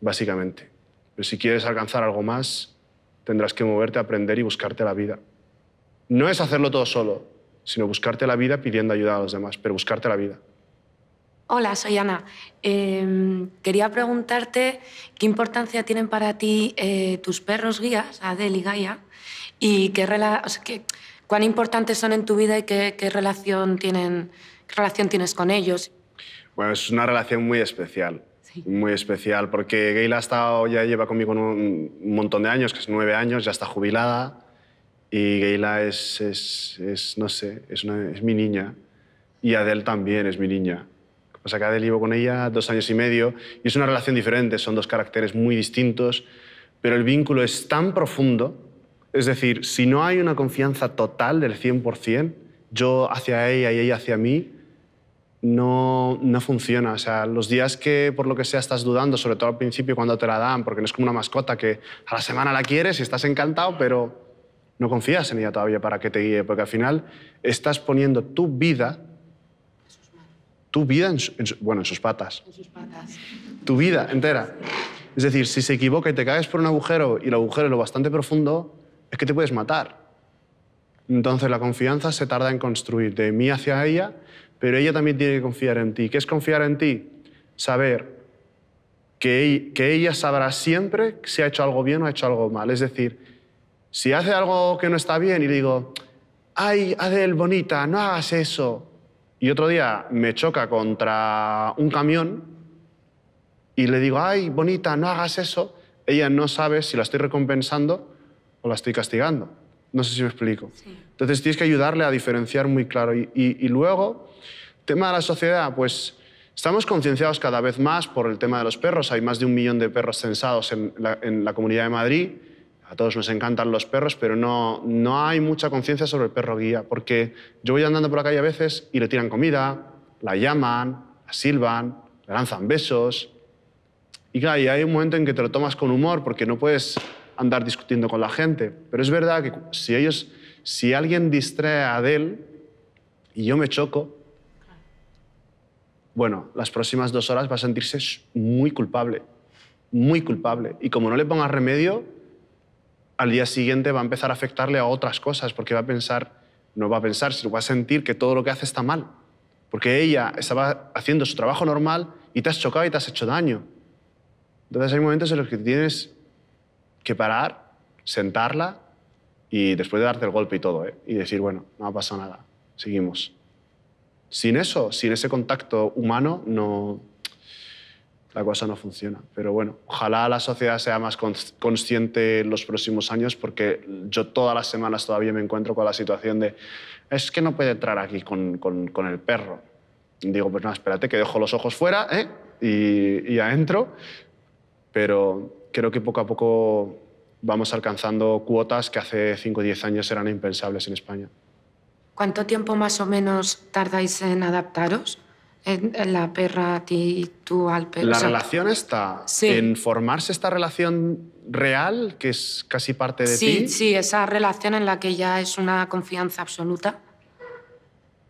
Básicamente. Pero si quieres alcanzar algo más, tendrás que moverte, aprender y buscarte la vida. No es hacerlo todo solo, sino buscarte la vida pidiendo ayuda a los demás, pero buscarte la vida. Hola, soy Ana. Eh, quería preguntarte qué importancia tienen para ti eh, tus perros guías, Adel y Gaia, y qué rela o sea, qué, cuán importantes son en tu vida y qué, qué, relación tienen, qué relación tienes con ellos. Bueno, es una relación muy especial, sí. Muy especial, porque Gaila ha estado, ya lleva conmigo un montón de años, que es nueve años, ya está jubilada, y Gaila es, es, es no sé, es, una, es mi niña, y Adel también es mi niña. O sea, cada día llevo con ella dos años y medio y es una relación diferente, son dos caracteres muy distintos, pero el vínculo es tan profundo, es decir, si no hay una confianza total del cien por cien, yo hacia ella y ella hacia mí, no, no funciona. O sea, los días que por lo que sea estás dudando, sobre todo al principio cuando te la dan, porque no es como una mascota que a la semana la quieres y estás encantado, pero no confías en ella todavía para que te guíe, porque al final estás poniendo tu vida tu vida, en su, en su, bueno, en sus patas. En sus patas. Tu vida entera. Es decir, si se equivoca y te caes por un agujero y el agujero es lo bastante profundo, es que te puedes matar. Entonces, la confianza se tarda en construir de mí hacia ella, pero ella también tiene que confiar en ti. ¿Qué es confiar en ti? Saber que, que ella sabrá siempre si ha hecho algo bien o ha hecho algo mal. Es decir, si hace algo que no está bien y le digo, ay, Adel, bonita, no hagas eso. Y otro día me choca contra un camión y le digo, ay, bonita, no hagas eso. Ella no sabe si la estoy recompensando o la estoy castigando. No sé si me explico. Sí. Entonces tienes que ayudarle a diferenciar muy claro. Y, y, y luego, tema de la sociedad, pues estamos concienciados cada vez más por el tema de los perros. Hay más de un millón de perros censados en la, en la Comunidad de Madrid. A todos nos encantan los perros, pero no, no hay mucha conciencia sobre el perro guía, porque yo voy andando por la calle a veces y le tiran comida, la llaman, la silban, le lanzan besos. Y claro, y hay un momento en que te lo tomas con humor porque no puedes andar discutiendo con la gente. Pero es verdad que si, ellos, si alguien distrae a Adel y yo me choco, bueno, las próximas dos horas va a sentirse muy culpable, muy culpable. Y como no le pongas remedio, al día siguiente va a empezar a afectarle a otras cosas, porque va a pensar, no va a pensar, sino va a sentir que todo lo que hace está mal. Porque ella estaba haciendo su trabajo normal y te has chocado y te has hecho daño. Entonces hay momentos en los que tienes que parar, sentarla y después de darte el golpe y todo, ¿eh? Y decir, bueno, no ha pasado nada, seguimos. Sin eso, sin ese contacto humano, no, la cosa no funciona. Pero bueno, ojalá la sociedad sea más consciente en los próximos años, porque yo todas las semanas todavía me encuentro con la situación de es que no puede entrar aquí con, con, con el perro. digo, pues no, espérate, que dejo los ojos fuera, ¿eh? y, y adentro. Pero creo que poco a poco vamos alcanzando cuotas que hace cinco o diez años eran impensables en España. ¿Cuánto tiempo más o menos tardáis en adaptaros? En, en la perra a ti y tú al perro. La o sea, relación está sí. en formarse esta relación real, que es casi parte de sí, ti. Sí, sí, esa relación en la que ya es una confianza absoluta.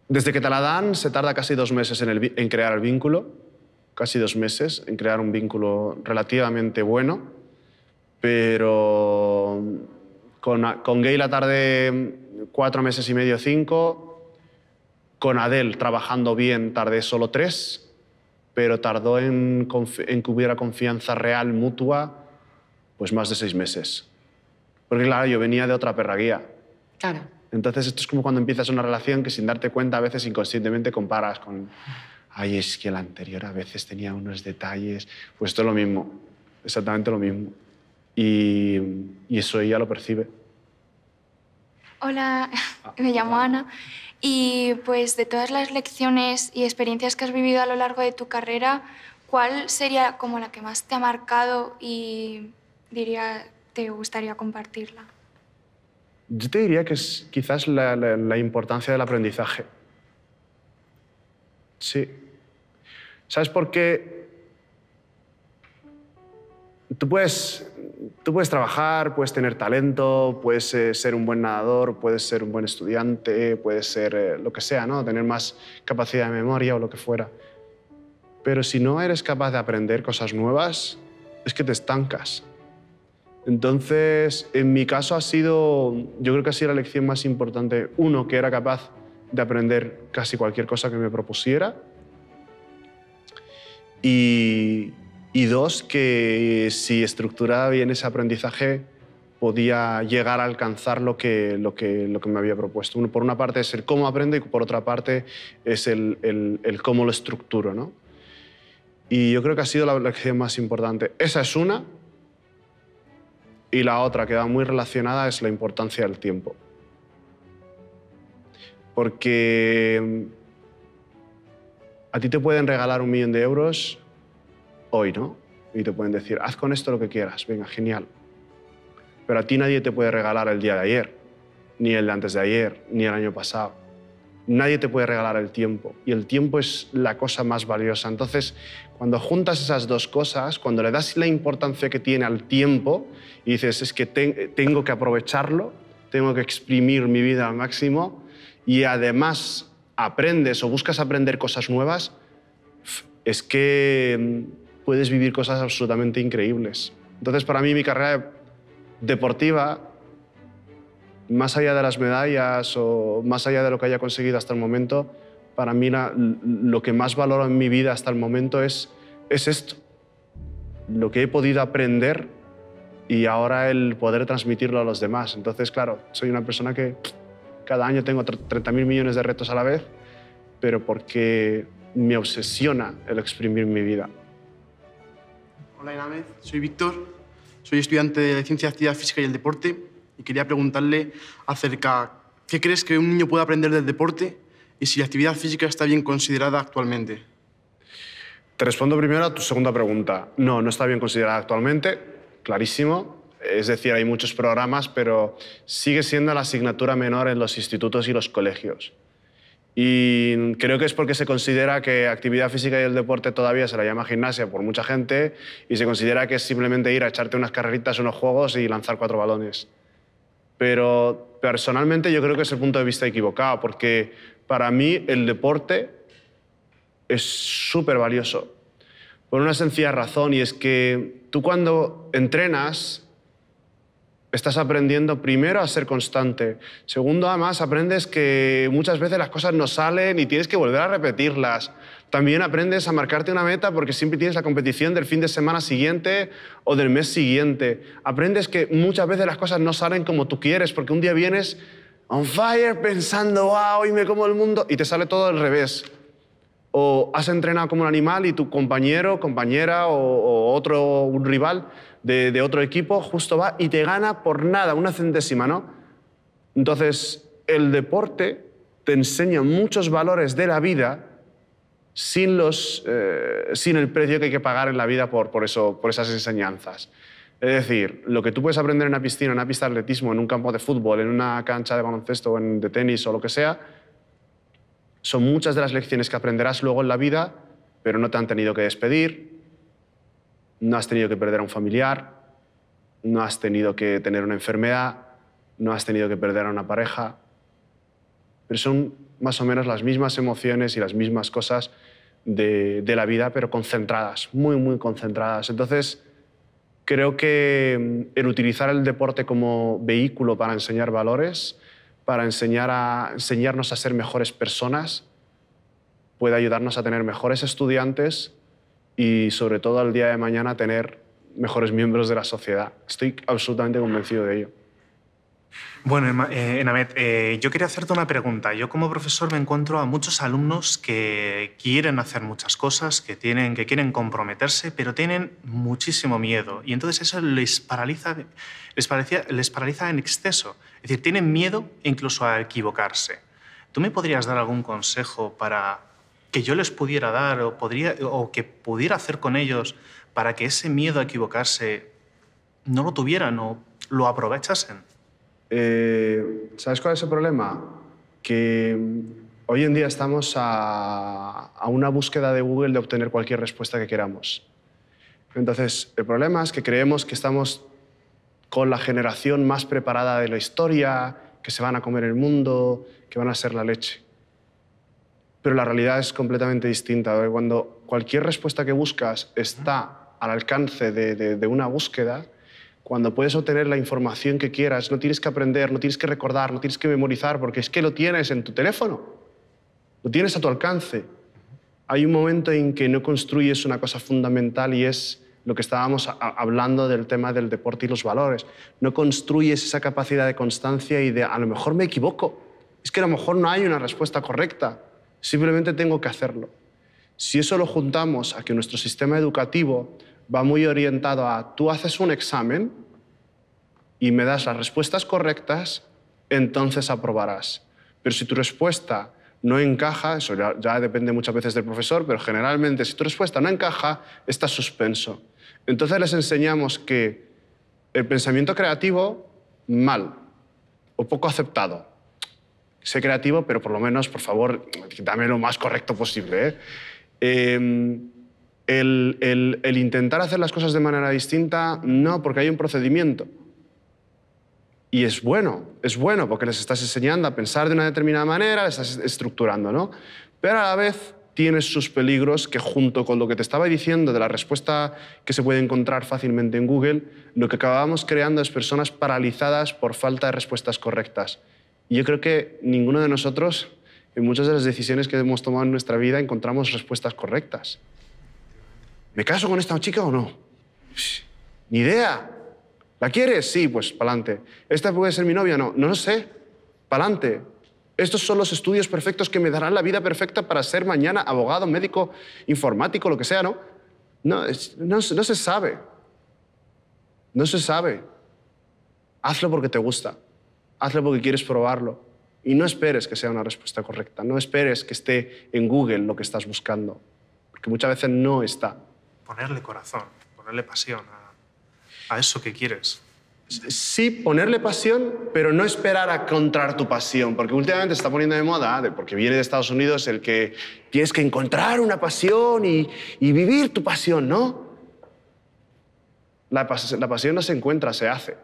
Desde que te la dan, se tarda casi dos meses en, el, en crear el vínculo. Casi dos meses en crear un vínculo relativamente bueno. Pero con, con Gay la tardé cuatro meses y medio, cinco. Con Adele, trabajando bien, tardé solo tres, pero tardó en, en que hubiera confianza real, mutua, pues más de seis meses. Porque, claro, yo venía de otra perra guía. Claro. Entonces, esto es como cuando empiezas una relación que, sin darte cuenta, a veces inconscientemente comparas con... Ay, es que la anterior a veces tenía unos detalles... Pues esto es lo mismo, exactamente lo mismo. Y, y eso ella lo percibe. Hola, ah, me llamo hola. Ana. Y, pues, de todas las lecciones y experiencias que has vivido a lo largo de tu carrera, ¿cuál sería como la que más te ha marcado y diría, te gustaría compartirla? Yo te diría que es quizás la, la, la importancia del aprendizaje. Sí. ¿Sabes por qué? Tú puedes... Tú puedes trabajar, puedes tener talento, puedes eh, ser un buen nadador, puedes ser un buen estudiante, puedes ser eh, lo que sea, ¿no? Tener más capacidad de memoria o lo que fuera. Pero si no eres capaz de aprender cosas nuevas, es que te estancas. Entonces, en mi caso ha sido, yo creo que ha sido la lección más importante. Uno, que era capaz de aprender casi cualquier cosa que me propusiera. Y... Y dos, que si estructuraba bien ese aprendizaje, podía llegar a alcanzar lo que, lo que, lo que me había propuesto. Uno, por una parte es el cómo aprendo y por otra parte es el, el, el cómo lo estructuro, ¿no? Y yo creo que ha sido la lección más importante. Esa es una. Y la otra, que va muy relacionada, es la importancia del tiempo. Porque a ti te pueden regalar un millón de euros hoy, ¿no? Y te pueden decir, haz con esto lo que quieras, venga, genial. Pero a ti nadie te puede regalar el día de ayer, ni el de antes de ayer, ni el año pasado. Nadie te puede regalar el tiempo. Y el tiempo es la cosa más valiosa. Entonces, cuando juntas esas dos cosas, cuando le das la importancia que tiene al tiempo y dices, es que te- tengo que aprovecharlo, tengo que exprimir mi vida al máximo, y además aprendes o buscas aprender cosas nuevas, es que... puedes vivir cosas absolutamente increíbles. Entonces, para mí, mi carrera deportiva, más allá de las medallas o más allá de lo que haya conseguido hasta el momento, para mí la, lo que más valoro en mi vida hasta el momento es, es esto. Lo que he podido aprender y ahora el poder transmitirlo a los demás. Entonces, claro, soy una persona que cada año tengo treinta mil millones de retos a la vez, pero porque me obsesiona el exprimir mi vida. Hola, Enhamed. Soy Víctor, soy estudiante de Ciencia de Actividad Física y el Deporte y quería preguntarle acerca qué crees que un niño puede aprender del deporte y si la actividad física está bien considerada actualmente. Te respondo primero a tu segunda pregunta. No, no está bien considerada actualmente, clarísimo. Es decir, hay muchos programas, pero sigue siendo la asignatura menor en los institutos y los colegios. Y creo que es porque se considera que actividad física y el deporte todavía se la llama gimnasia por mucha gente y se considera que es simplemente ir a echarte unas carreritas, unos juegos y lanzar cuatro balones. Pero personalmente yo creo que es el punto de vista equivocado porque para mí el deporte es súper valioso por una sencilla razón y es que tú cuando entrenas estás aprendiendo primero a ser constante. Segundo, además, aprendes que muchas veces las cosas no salen y tienes que volver a repetirlas. También aprendes a marcarte una meta porque siempre tienes la competición del fin de semana siguiente o del mes siguiente. Aprendes que muchas veces las cosas no salen como tú quieres porque un día vienes on fire pensando, wow, hoy me como el mundo, y te sale todo al revés. O has entrenado como un animal y tu compañero, compañera o, o otro un rival de, de otro equipo justo va y te gana por nada, una centésima, ¿no? Entonces, el deporte te enseña muchos valores de la vida sin, los, eh, sin el precio que hay que pagar en la vida por, por, eso, por esas enseñanzas. Es decir, lo que tú puedes aprender en una piscina, en una pista de atletismo, en un campo de fútbol, en una cancha de baloncesto, en, de tenis o lo que sea, son muchas de las lecciones que aprenderás luego en la vida, pero no te han tenido que despedir, no has tenido que perder a un familiar, no has tenido que tener una enfermedad, no has tenido que perder a una pareja. Pero son más o menos las mismas emociones y las mismas cosas de, de la vida, pero concentradas, muy, muy concentradas. Entonces, creo que el utilizar el deporte como vehículo para enseñar valores, para enseñar a, enseñarnos a ser mejores personas, puede ayudarnos a tener mejores estudiantes y, sobre todo, al día de mañana, tener mejores miembros de la sociedad. Estoy absolutamente convencido de ello. Bueno, Enhamed, eh, yo quería hacerte una pregunta. Yo, como profesor, me encuentro a muchos alumnos que quieren hacer muchas cosas, que, tienen, que quieren comprometerse, pero tienen muchísimo miedo. Y entonces eso les paraliza, les paraliza, les paraliza en exceso. Es decir, tienen miedo incluso a equivocarse. ¿Tú me podrías dar algún consejo para que yo les pudiera dar o, podría, o que pudiera hacer con ellos para que ese miedo a equivocarse no lo tuvieran o lo aprovechasen? Eh, ¿Sabes cuál es el problema? Que hoy en día estamos a, a una búsqueda de Google de obtener cualquier respuesta que queramos. Entonces, el problema es que creemos que estamos con la generación más preparada de la historia, que se van a comer el mundo, que van a ser la leche. Pero la realidad es completamente distinta, porque cuando cualquier respuesta que buscas está al alcance de, de, de una búsqueda, cuando puedes obtener la información que quieras, no tienes que aprender, no tienes que recordar, no tienes que memorizar, porque es que lo tienes en tu teléfono, lo tienes a tu alcance. Hay un momento en que no construyes una cosa fundamental y es lo que estábamos hablando del tema del deporte y los valores. No construyes esa capacidad de constancia y de a lo mejor me equivoco, es que a lo mejor no hay una respuesta correcta, simplemente tengo que hacerlo. Si eso lo juntamos a que nuestro sistema educativo va muy orientado a tú haces un examen y me das las respuestas correctas, entonces aprobarás. Pero si tu respuesta no encaja, eso ya, ya depende muchas veces del profesor, pero generalmente si tu respuesta no encaja, estás suspenso. Entonces les enseñamos que el pensamiento creativo, mal o poco aceptado. Sé creativo, pero por lo menos, por favor, dame lo más correcto posible, ¿eh? Eh, El, el, el intentar hacer las cosas de manera distinta, no, porque hay un procedimiento. Y es bueno, es bueno, porque les estás enseñando a pensar de una determinada manera, les estás estructurando, ¿no? Pero a la vez tienes sus peligros que, junto con lo que te estaba diciendo de la respuesta que se puede encontrar fácilmente en Google, lo que acabamos creando es personas paralizadas por falta de respuestas correctas. Y yo creo que ninguno de nosotros, en muchas de las decisiones que hemos tomado en nuestra vida, encontramos respuestas correctas. ¿Me caso con esta chica o no? Ni idea. ¿La quieres? Sí, pues pa'lante. ¿Esta puede ser mi novia o no? No lo sé. Pa'lante. Estos son los estudios perfectos que me darán la vida perfecta para ser mañana abogado, médico, informático, lo que sea, ¿no? No, es, no, no se sabe. No se sabe. Hazlo porque te gusta. Hazlo porque quieres probarlo. Y no esperes que sea una respuesta correcta. No esperes que esté en Google lo que estás buscando. Porque muchas veces no está. Ponerle corazón, ponerle pasión a, a eso que quieres. Sí, ponerle pasión, pero no esperar a encontrar tu pasión, porque últimamente se está poniendo de moda, porque viene de Estados Unidos, el que tienes que encontrar una pasión y, y vivir tu pasión, ¿no? La, pas la pasión no se encuentra, se hace,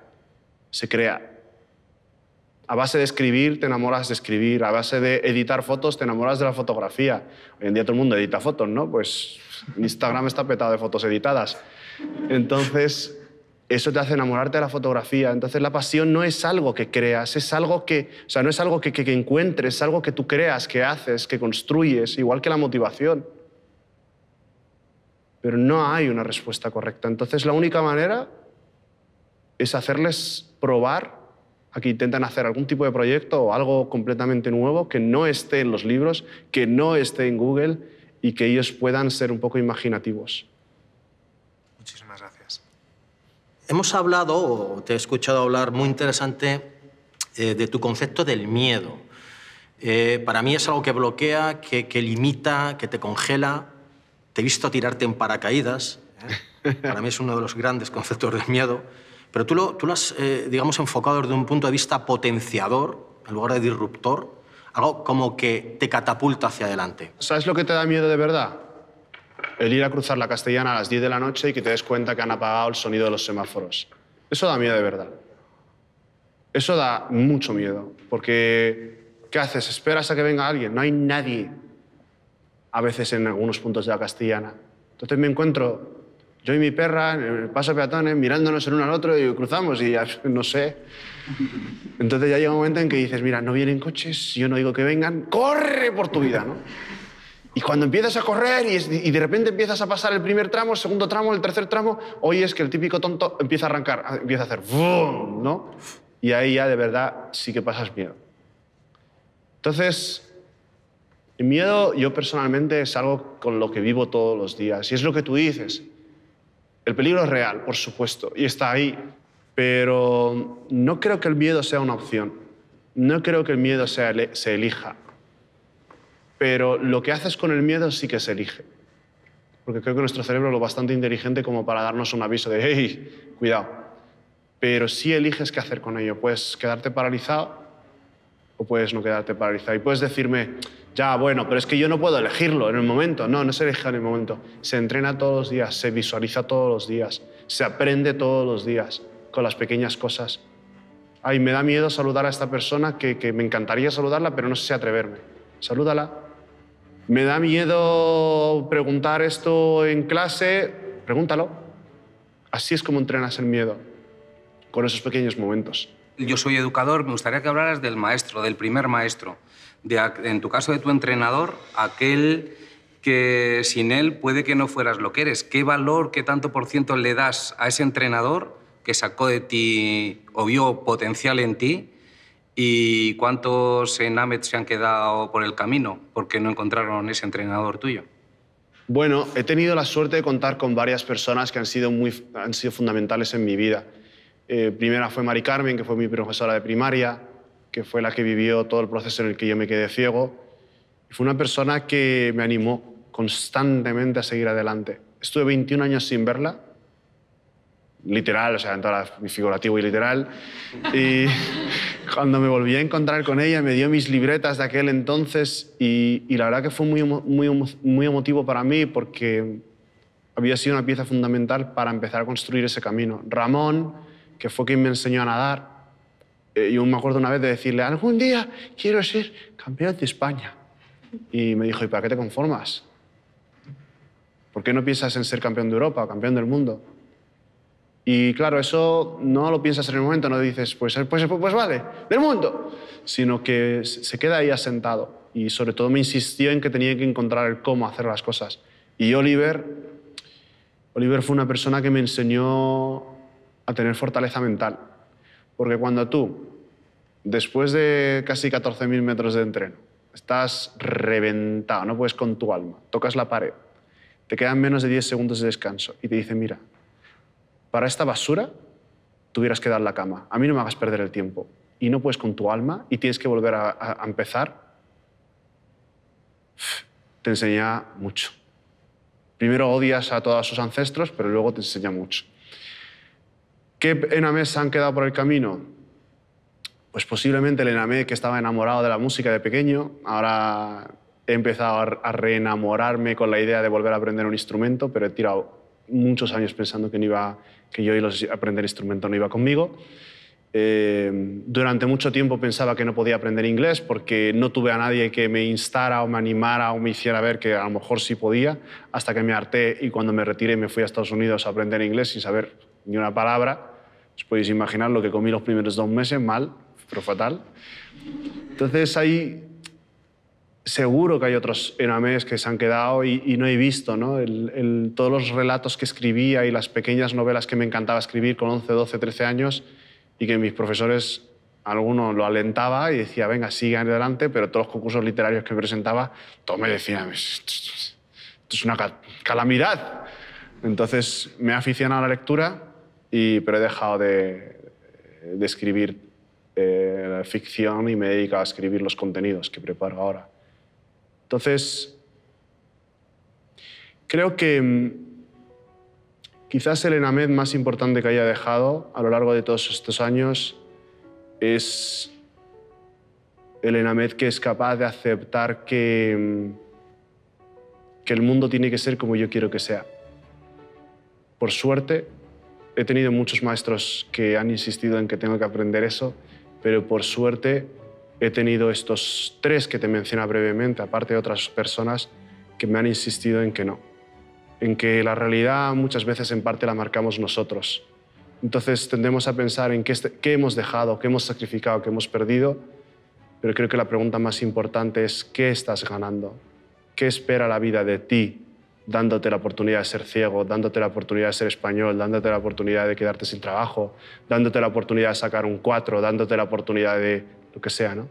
se crea. A base de escribir, te enamoras de escribir. A base de editar fotos, te enamoras de la fotografía. Hoy en día todo el mundo edita fotos, ¿no? Pues Instagram está petado de fotos editadas. Entonces, eso te hace enamorarte de la fotografía. Entonces, la pasión no es algo que creas, es algo que... O sea, no es algo que, que, que encuentres, es algo que tú creas, que haces, que construyes, igual que la motivación. Pero no hay una respuesta correcta. Entonces, la única manera es hacerles probar a que intentan hacer algún tipo de proyecto o algo completamente nuevo que no esté en los libros, que no esté en Google y que ellos puedan ser un poco imaginativos. Muchísimas gracias. Hemos hablado, o te he escuchado hablar muy interesante, eh, de tu concepto del miedo. Eh, para mí es algo que bloquea, que, que limita, que te congela. Te he visto tirarte en paracaídas. ¿eh? Para mí es uno de los grandes conceptos del miedo. Pero tú lo, tú lo has, eh, digamos, enfocado desde un punto de vista potenciador, en lugar de disruptor. Algo como que te catapulta hacia adelante. ¿Sabes lo que te da miedo de verdad? El ir a cruzar la Castellana a las diez de la noche y que te des cuenta que han apagado el sonido de los semáforos. Eso da miedo de verdad. Eso da mucho miedo, porque ¿qué haces? Esperas a que venga alguien. No hay nadie, a veces en algunos puntos de la Castellana. Entonces me encuentro yo y mi perra en el paso de peatones mirándonos el uno al otro y cruzamos y ya, no sé. Entonces ya llega un momento en que dices, mira, no vienen coches, yo no digo que vengan, corre por tu vida, ¿no? Y cuando empiezas a correr y de repente empiezas a pasar el primer tramo, el segundo tramo, el tercer tramo, hoy es que el típico tonto empieza a arrancar, empieza a hacer boom, ¿no? Y ahí ya de verdad sí que pasas miedo. Entonces, el miedo yo personalmente es algo con lo que vivo todos los días. Y es lo que tú dices. El peligro es real, por supuesto, y está ahí. Pero no creo que el miedo sea una opción. No creo que el miedo sea, se elija. Pero lo que haces con el miedo sí que se elige. Porque creo que nuestro cerebro es lo bastante inteligente como para darnos un aviso de ¡hey, cuidado! Pero sí eliges qué hacer con ello. Puedes quedarte paralizado o puedes no quedarte paralizado. Y puedes decirme, ya, bueno, pero es que yo no puedo elegirlo en el momento. No, no se elige en el momento. Se entrena todos los días, se visualiza todos los días, se aprende todos los días con las pequeñas cosas. Ay, me da miedo saludar a esta persona que, que me encantaría saludarla, pero no sé si atreverme. Salúdala. Me da miedo preguntar esto en clase, pregúntalo. Así es como entrenas el miedo, con esos pequeños momentos. Yo soy educador, me gustaría que hablaras del maestro, del primer maestro, de, en tu caso de tu entrenador, aquel que sin él puede que no fueras lo que eres. ¿Qué valor, qué tanto por ciento le das a ese entrenador que sacó de ti o vio potencial en ti? ¿Y cuántos Enhamed se han quedado por el camino porque no encontraron ese entrenador tuyo? Bueno, he tenido la suerte de contar con varias personas que han sido, muy, han sido fundamentales en mi vida. Eh, primera fue Mari Carmen, que fue mi profesora de primaria, que fue la que vivió todo el proceso en el que yo me quedé ciego. Y fue una persona que me animó constantemente a seguir adelante. Estuve veintiún años sin verla, literal, o sea, en toda la, figurativo y literal. Y cuando me volví a encontrar con ella, me dio mis libretas de aquel entonces y, y la verdad que fue muy, muy, muy emotivo para mí porque había sido una pieza fundamental para empezar a construir ese camino. Ramón, que fue quien me enseñó a nadar, eh, yo me acuerdo una vez de decirle, algún día quiero ser campeón de España. Y me dijo, ¿y para qué te conformas? ¿Por qué no piensas en ser campeón de Europa o campeón del mundo? Y claro, eso no lo piensas en el momento, no dices, pues, pues, pues, pues vale, del mundo, sino que se queda ahí asentado. Y sobre todo me insistió en que tenía que encontrar el cómo hacer las cosas. Y Oliver, Oliver fue una persona que me enseñó a tener fortaleza mental. Porque cuando tú, después de casi catorce mil metros de entreno, estás reventado, no puedes con tu alma, tocas la pared, te quedan menos de diez segundos de descanso y te dice, mira, para esta basura tuvieras que dar la cama. A mí no me hagas perder el tiempo. Y no puedes con tu alma y tienes que volver a, a empezar. Te enseña mucho. Primero odias a todos sus ancestros, pero luego te enseña mucho. ¿Qué Enhamed han quedado por el camino? Pues posiblemente el Enhamed que estaba enamorado de la música de pequeño. Ahora he empezado a reenamorarme con la idea de volver a aprender un instrumento, pero he tirado muchos años pensando que, no iba, que yo iba a aprender instrumento no iba conmigo. Eh, durante mucho tiempo pensaba que no podía aprender inglés porque no tuve a nadie que me instara o me animara o me hiciera ver que a lo mejor sí podía, hasta que me harté y cuando me retiré me fui a Estados Unidos a aprender inglés sin saber ni una palabra. Os podéis imaginar lo que comí los primeros dos meses, mal, pero fatal. Entonces ahí seguro que hay otros Enhamed que se han quedado y, y no he visto, ¿no? El, el, todos los relatos que escribía y las pequeñas novelas que me encantaba escribir con once, doce, trece años y que mis profesores, alguno lo alentaba y decía, venga, sigue adelante, pero todos los concursos literarios que presentaba, todos me decían, esto es una calamidad. Entonces me he aficionado a la lectura, y, pero he dejado de, de escribir eh, ficción y me dedico a escribir los contenidos que preparo ahora. Entonces, creo que quizás el Enhamed más importante que haya dejado a lo largo de todos estos años es el Enhamed que es capaz de aceptar que, que el mundo tiene que ser como yo quiero que sea. Por suerte, he tenido muchos maestros que han insistido en que tengo que aprender eso, pero por suerte he tenido estos tres que te mencioné brevemente, aparte de otras personas que me han insistido en que no, en que la realidad muchas veces en parte la marcamos nosotros. Entonces tendemos a pensar en qué, qué hemos dejado, qué hemos sacrificado, qué hemos perdido, pero creo que la pregunta más importante es ¿qué estás ganando? ¿Qué espera la vida de ti? Dándote la oportunidad de ser ciego, dándote la oportunidad de ser español, dándote la oportunidad de quedarte sin trabajo, dándote la oportunidad de sacar un cuatro, dándote la oportunidad de lo que sea, ¿no?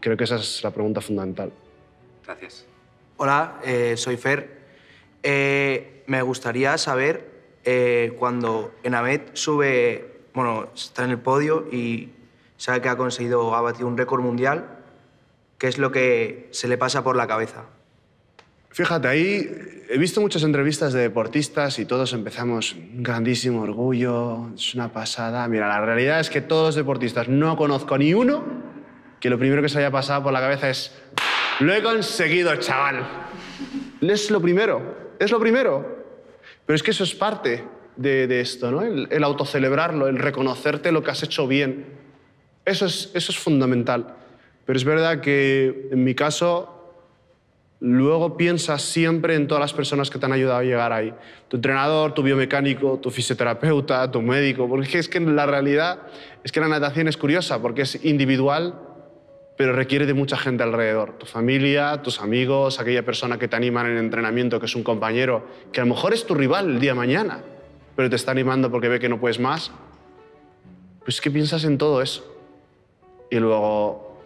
Creo que esa es la pregunta fundamental. Gracias. Hola, eh, soy Fer. Eh, me gustaría saber eh, cuando Enhamed sube, bueno, está en el podio y sabe que ha conseguido abatir un récord mundial, ¿qué es lo que se le pasa por la cabeza? Fíjate, ahí he visto muchas entrevistas de deportistas y todos empezamos un grandísimo orgullo, es una pasada. Mira, la realidad es que todos los deportistas, no conozco ni uno que lo primero que se haya pasado por la cabeza es lo he conseguido, chaval. Es lo primero, es lo primero. Pero es que eso es parte de, de esto, ¿no? El, el autocelebrarlo, el reconocerte lo que has hecho bien. Eso es, eso es fundamental. Pero es verdad que en mi caso, luego piensas siempre en todas las personas que te han ayudado a llegar ahí. Tu entrenador, tu biomecánico, tu fisioterapeuta, tu médico. Porque es que la realidad es que la natación es curiosa, porque es individual, pero requiere de mucha gente alrededor. Tu familia, tus amigos, aquella persona que te anima en el entrenamiento, que es un compañero, que a lo mejor es tu rival el día de mañana, pero te está animando porque ve que no puedes más. Pues es que piensas en todo eso. Y luego,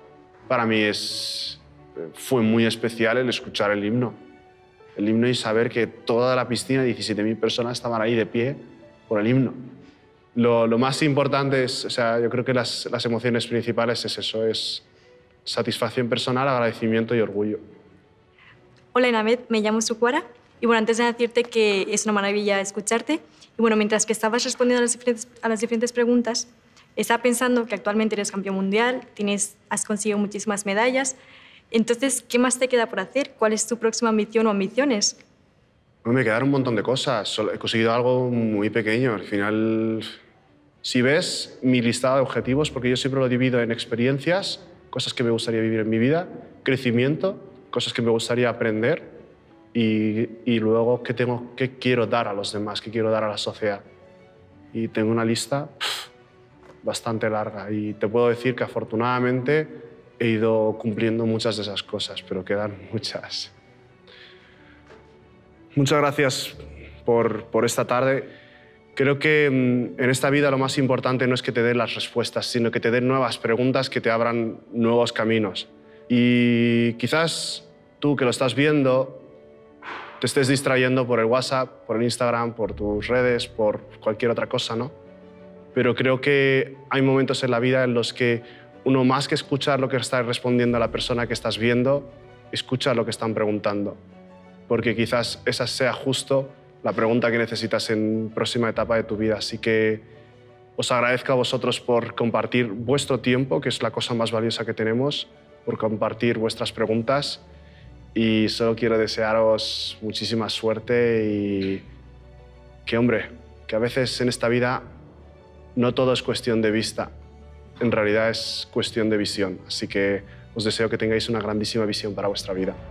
para mí es... fue muy especial el escuchar el himno. El himno y saber que toda la piscina, diecisiete mil personas, estaban ahí de pie por el himno. Lo, lo más importante es, o sea, yo creo que las, las emociones principales es eso, es satisfacción personal, agradecimiento y orgullo. Hola, Enhamed, me llamo Sukwara. Y bueno, antes de decirte que es una maravilla escucharte, y bueno, mientras que estabas respondiendo a las diferentes, a las diferentes preguntas, estaba pensando que actualmente eres campeón mundial, tienes, has conseguido muchísimas medallas. Entonces, ¿qué más te queda por hacer? ¿Cuál es tu próxima ambición o ambiciones? Me quedaron un montón de cosas. He conseguido algo muy pequeño. Al final, si ves mi listado de objetivos, porque yo siempre lo divido en experiencias, cosas que me gustaría vivir en mi vida, crecimiento, cosas que me gustaría aprender y, y luego qué, tengo, qué quiero dar a los demás, qué quiero dar a la sociedad. Y tengo una lista pff, bastante larga y te puedo decir que afortunadamente he ido cumpliendo muchas de esas cosas, pero quedan muchas. Muchas gracias por, por esta tarde. Creo que en esta vida lo más importante no es que te den las respuestas, sino que te den nuevas preguntas que te abran nuevos caminos. Y quizás tú, que lo estás viendo, te estés distrayendo por el WhatsApp, por el Instagram, por tus redes, por cualquier otra cosa, ¿no? Pero creo que hay momentos en la vida en los que uno, más que escuchar lo que está respondiendo la persona que estás viendo, escucha lo que están preguntando. Porque quizás esa sea justo la pregunta que necesitas en próxima etapa de tu vida. Así que os agradezco a vosotros por compartir vuestro tiempo, que es la cosa más valiosa que tenemos, por compartir vuestras preguntas. Y solo quiero desearos muchísima suerte y que, hombre, que a veces en esta vida no todo es cuestión de vista. En realidad es cuestión de visión, así que os deseo que tengáis una grandísima visión para vuestra vida.